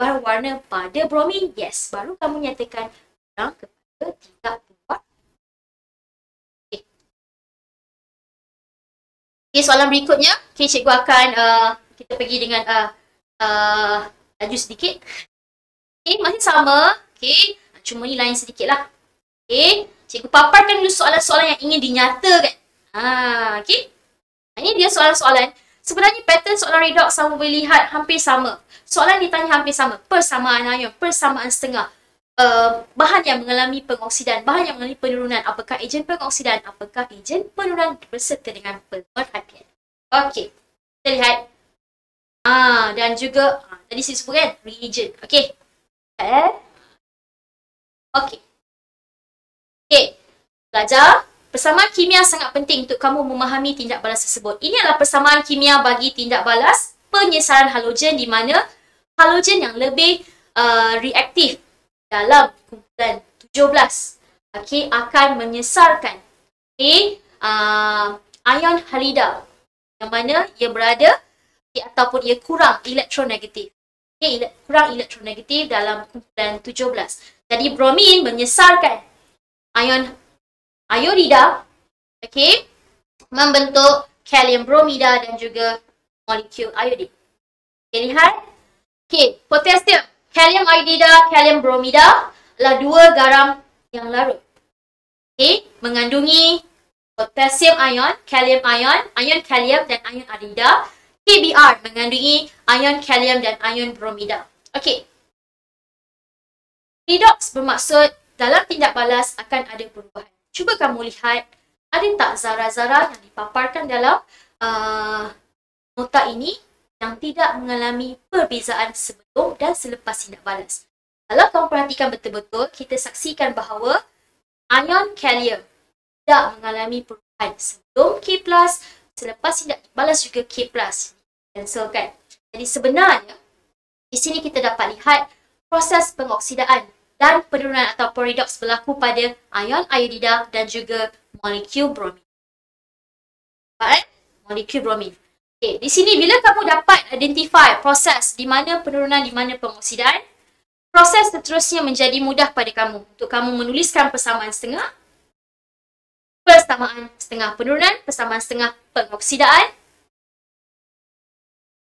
berwarna pada bromine, yes, baru kamu nyatakan perak kepada tidak berwarna. Okay. Okay, soalan berikutnya. Okay, cikgu akan uh, kita pergi dengan uh, uh, laju sedikit. Okay, masih sama. Okay, cuma ni lain sedikit lah. Okay, cikgu paparkan dulu soalan-soalan yang ingin dinyatakan. Haa, okay. Ini dia soalan-soalan. Sebenarnya pattern soalan redoks kamu boleh lihat hampir sama. Soalan ditanya hampir sama. Persamaan ion, persamaan setengah. Uh, bahan yang mengalami pengoksidan, bahan yang mengalami penurunan. Apakah ejen pengoksidan, apakah ejen penurunan berserta dengan pemerhatian. Okay, kita lihat. Ah, dan juga ah, tadi saya sebut kan reagent. Okey. Eh. Okey. Okey. Pelajar, persamaan kimia sangat penting untuk kamu memahami tindak balas tersebut. Ini adalah persamaan kimia bagi tindak balas penyesaran halogen di mana halogen yang lebih uh, reaktif dalam kumpulan tujuh belas. Okey, akan menyesarkan okey uh, ion halida yang mana ia berada ataupun ia kurang elektronegatif. Okay, ele kurang elektronegatif dalam kumpulan tujuh belas. Jadi bromin menyesarkan ion iodida, okey, membentuk kalium bromida dan juga molekul iodin. Okay, lihat. Okey, potasium, kalium iodida, kalium bromida adalah dua garam yang larut. Okey, mengandungi potasium ion, kalium ion, ion kalium dan ion iodida. P D P R mengandungi ion kalium dan ion bromida. Okey. Redoks bermaksud Dalam tindak balas akan ada perubahan. Cuba kamu lihat, ada tak zarah-zarah yang dipaparkan dalam uh, nota ini yang tidak mengalami perbezaan sebelum dan selepas tindak balas. Kalau kamu perhatikan betul-betul, kita saksikan bahawa ion kalium tidak mengalami perubahan sebelum K plus, selepas tindak balas juga K plus. Cancelkan. Jadi sebenarnya, di sini kita dapat lihat proses pengoksidaan dan penurunan atau redoks berlaku pada ion iodida dan juga molekul bromin. Baik, molekul bromin. Okay, di sini bila kamu dapat identify proses di mana penurunan, di mana pengoksidaan, proses seterusnya menjadi mudah pada kamu untuk kamu menuliskan persamaan setengah, persamaan setengah penurunan, persamaan setengah pengoksidaan,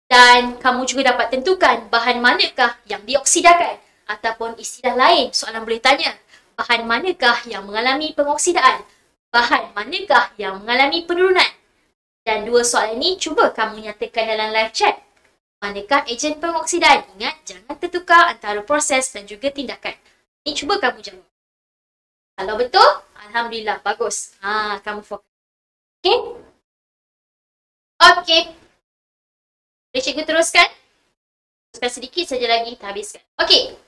dan kamu juga dapat tentukan bahan manakah yang dioksidakan. Ataupun istilah lain, soalan boleh tanya, bahan manakah yang mengalami pengoksidaan? Bahan manakah yang mengalami penurunan? Dan dua soalan ini cuba kamu nyatakan dalam live chat. Manakah ejen pengoksidaan? Ingat, jangan tertukar antara proses dan juga tindakan. Ini cuba kamu jawab. Kalau betul, alhamdulillah, bagus. Ha, kamu fokus. Okey? Okey. Boleh cikgu teruskan? Teruskan sedikit saja lagi, kita habiskan. Okey.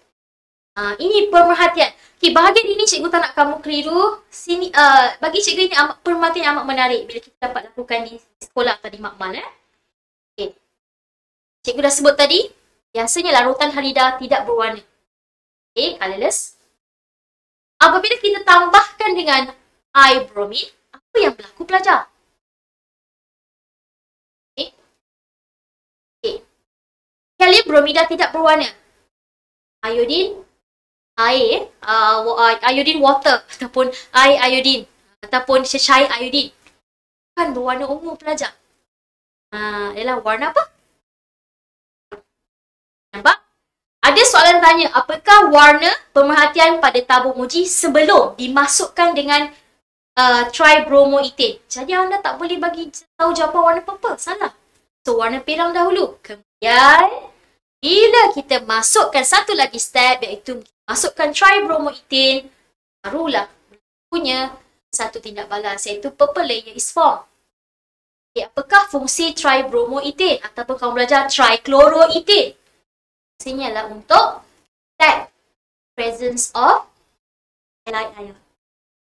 Uh, ini pemerhatian. Okay, bahagian ini cikgu tak nak kamu keliru. Sini, uh, bagi cikgu ini amat, pemerhatian yang amat menarik bila kita dapat lakukan di sekolah atau di makmal. Eh? Okay. Cikgu dah sebut tadi, biasanya larutan halida tidak berwarna. Okay, colorless. Apabila kita tambahkan dengan air bromin, apa yang berlaku pelajar? Okay. Okay. Kalium bromida tidak berwarna. Iodine, air, uh, iodine water ataupun air iodine ataupun cecair iodine kan berwarna ungu pelajar. Uh, ialah warna apa? Nampak? Ada soalan tanya, apakah warna pemerhatian pada tabung uji sebelum dimasukkan dengan uh, tribromoetane? Jadi anda tak boleh bagi tahu jawapan warna purple, salah. So warna perang dahulu. Kemudian bila kita masukkan satu lagi step, iaitu masukkan tribromoetane, barulah punya satu tindak balas, iaitu purple layer is formed. Okay, apakah fungsi tribromoetane ataupun kamu belajar trichloroetane? Fungsinya ialah untuk detect presence of halide ion.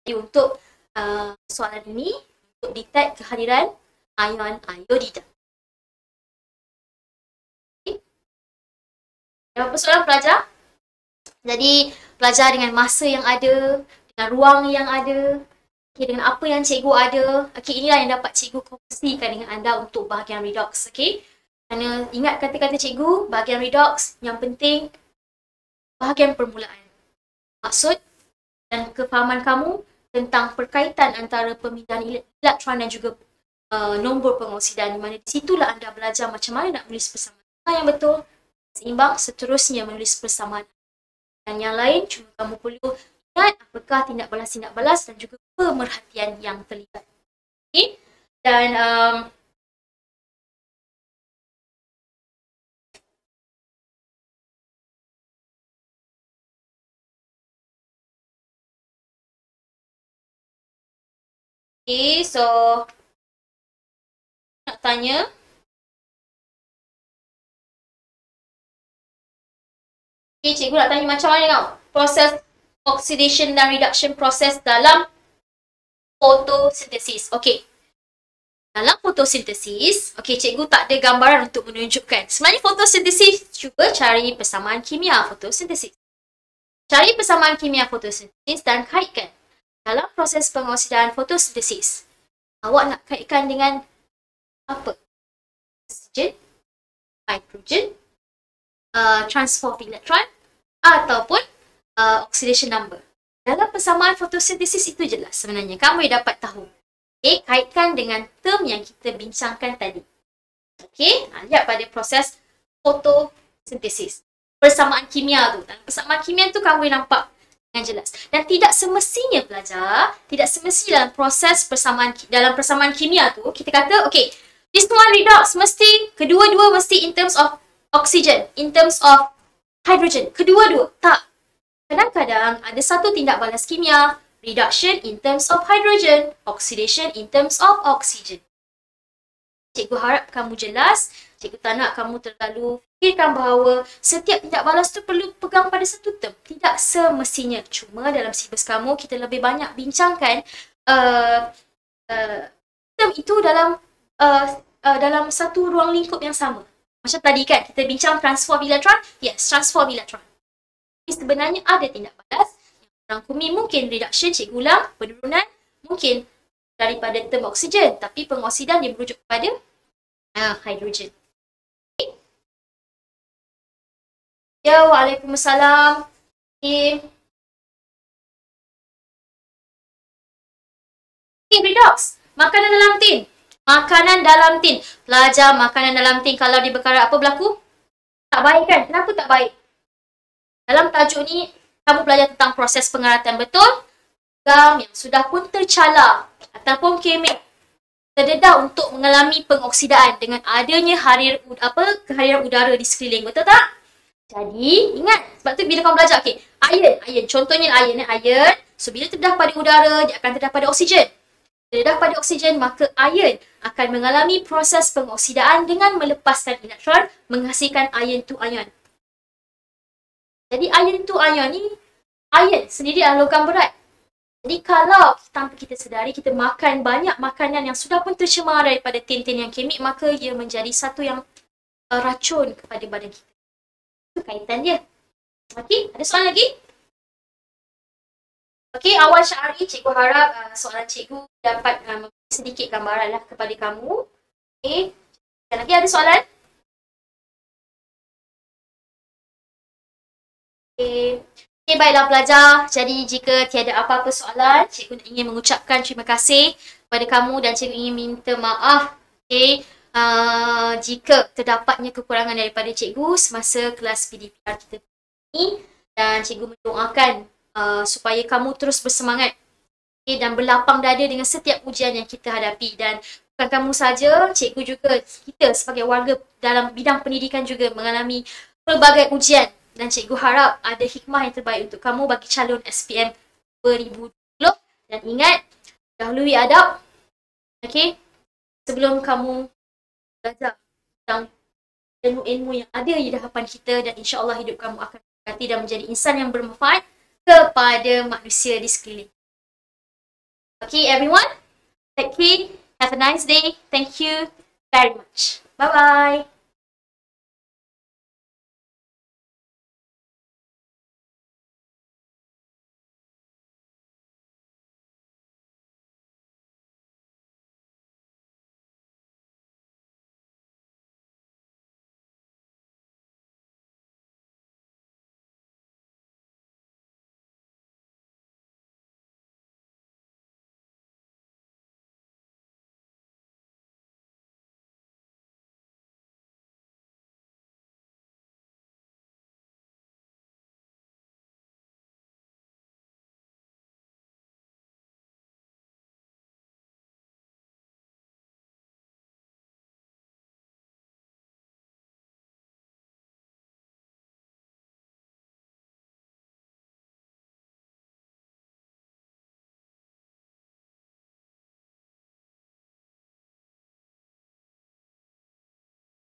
Jadi untuk uh, soalan ini, untuk detect kehadiran ion iodida. Apa soalan pelajar? Jadi pelajar dengan masa yang ada, dengan ruang yang ada, okay, dengan apa yang cikgu ada, okay, inilah yang dapat cikgu kongsikan dengan anda untuk bahagian redoks. Okay? Kerana ingat kata-kata cikgu, bahagian redoks yang penting bahagian permulaan. Maksud dan kefahaman kamu tentang perkaitan antara pemindahan elektron dan juga uh, nombor pengoksidaan, di mana di situlah anda belajar macam mana nak menulis persamaan yang betul, seimbang, seterusnya menulis persamaan. Dan yang lain, cuma kamu perlu ingat apakah tindak balas-tindak balas dan juga pemerhatian yang terlibat. Okay? Dan um, okay, so nak tanya, okay, cikgu nak tanya macam mana kau proses oxidation dan reduction proses dalam fotosintesis. Okey. Dalam fotosintesis, okey, cikgu tak ada gambaran untuk menunjukkan. Sebenarnya fotosintesis, cuba cari persamaan kimia fotosintesis. Cari persamaan kimia fotosintesis dan kaitkan. Dalam proses pengoksidaan fotosintesis, awak nak kaitkan dengan apa? Oksigen, hidrogen, Uh, transform elektron ataupun uh, oxidation number. Dalam persamaan fotosintesis itu jelas sebenarnya. Kamu dapat tahu. Okay, kaitkan dengan term yang kita bincangkan tadi. Okay, lihat pada proses fotosintesis. Persamaan kimia tu. Dalam persamaan kimia tu kamu nampak dengan jelas. Dan tidak semestinya pelajar, tidak semestinya dalam proses persamaan dalam persamaan kimia tu, kita kata, okay, this one redox mesti, kedua-dua mesti in terms of oksigen, in terms of hydrogen, kedua-dua. Tak. Kadang-kadang ada satu tindak balas kimia, reduction in terms of hydrogen, oxidation in terms of oxygen. Cikgu harap kamu jelas. Cikgu tak nak kamu terlalu fikirkan bahawa setiap tindak balas tu perlu pegang pada satu term. Tidak semestinya. Cuma dalam silibus kamu, kita lebih banyak bincangkan uh, uh, term itu dalam uh, uh, dalam satu ruang lingkup yang sama. Macam tadi kan, kita bincang transfer bilateral. Yes, transfer bilateral. Ini sebenarnya ada tindak balas yang merangkumi mungkin reduction, cikgu ulang, penurunan, mungkin daripada term oksigen. Tapi pengoksidan dia merujuk kepada uh, hidrogen. Ya, waalaikumsalam. Okay. Okay, redox. Makanan dalam tin. Makanan dalam tin. Pelajar makanan dalam tin. Kalau dia berkarat, apa berlaku? Tak baik kan? Kenapa tak baik? Dalam tajuk ni, kamu belajar tentang proses pengaratan, betul? Logam yang sudah pun tercalar ataupun kemik terdedah untuk mengalami pengoksidaan dengan adanya harir, apa, kehariran udara di sekeliling, betul tak? Jadi, ingat. Sebab tu bila kamu belajar, okay, iron, iron. Contohnya iron, iron. So, bila terdedah pada udara, dia akan terdedah pada oksigen. Terdedah pada oksigen, maka iron akan mengalami proses pengoksidaan dengan melepaskan elektron, menghasilkan iron to ion. Jadi, iron to ion ni, iron sendiri adalah logam berat. Jadi, kalau tanpa kita sedari, kita makan banyak makanan yang sudah pun tercemar daripada tin-tin yang kemik, maka ia menjadi satu yang uh, racun kepada badan kita. Kaitan dia. Okey, ada soalan lagi? Okey, awal syari, cikgu harap uh, soalan cikgu dapat uh, memberi sedikit gambaran lah kepada kamu. Okey, lagi ada soalan? Okey, okay, baiklah pelajar. Jadi, jika tiada apa-apa soalan, cikgu ingin mengucapkan terima kasih kepada kamu dan cikgu ingin minta maaf. Okey. Uh, jika terdapatnya kekurangan daripada cikgu semasa kelas P D P R kita ini, dan cikgu mendoakan uh, supaya kamu terus bersemangat, okay, dan berlapang dada dengan setiap ujian yang kita hadapi. Dan bukan kamu saja, cikgu juga, kita sebagai warga dalam bidang pendidikan juga mengalami pelbagai ujian, dan cikgu harap ada hikmah yang terbaik untuk kamu bagi calon S P M dua ribu dua puluh. Dan ingat, dahului adab, okay, sebelum kamu belajar tentang ilmu-ilmu yang ada di hadapan kita, dan insya-Allah hidup kamu akan berkati dan menjadi insan yang bermanfaat kepada manusia di sekeliling. Okay everyone, take care, have a nice day. Thank you very much. Bye-bye.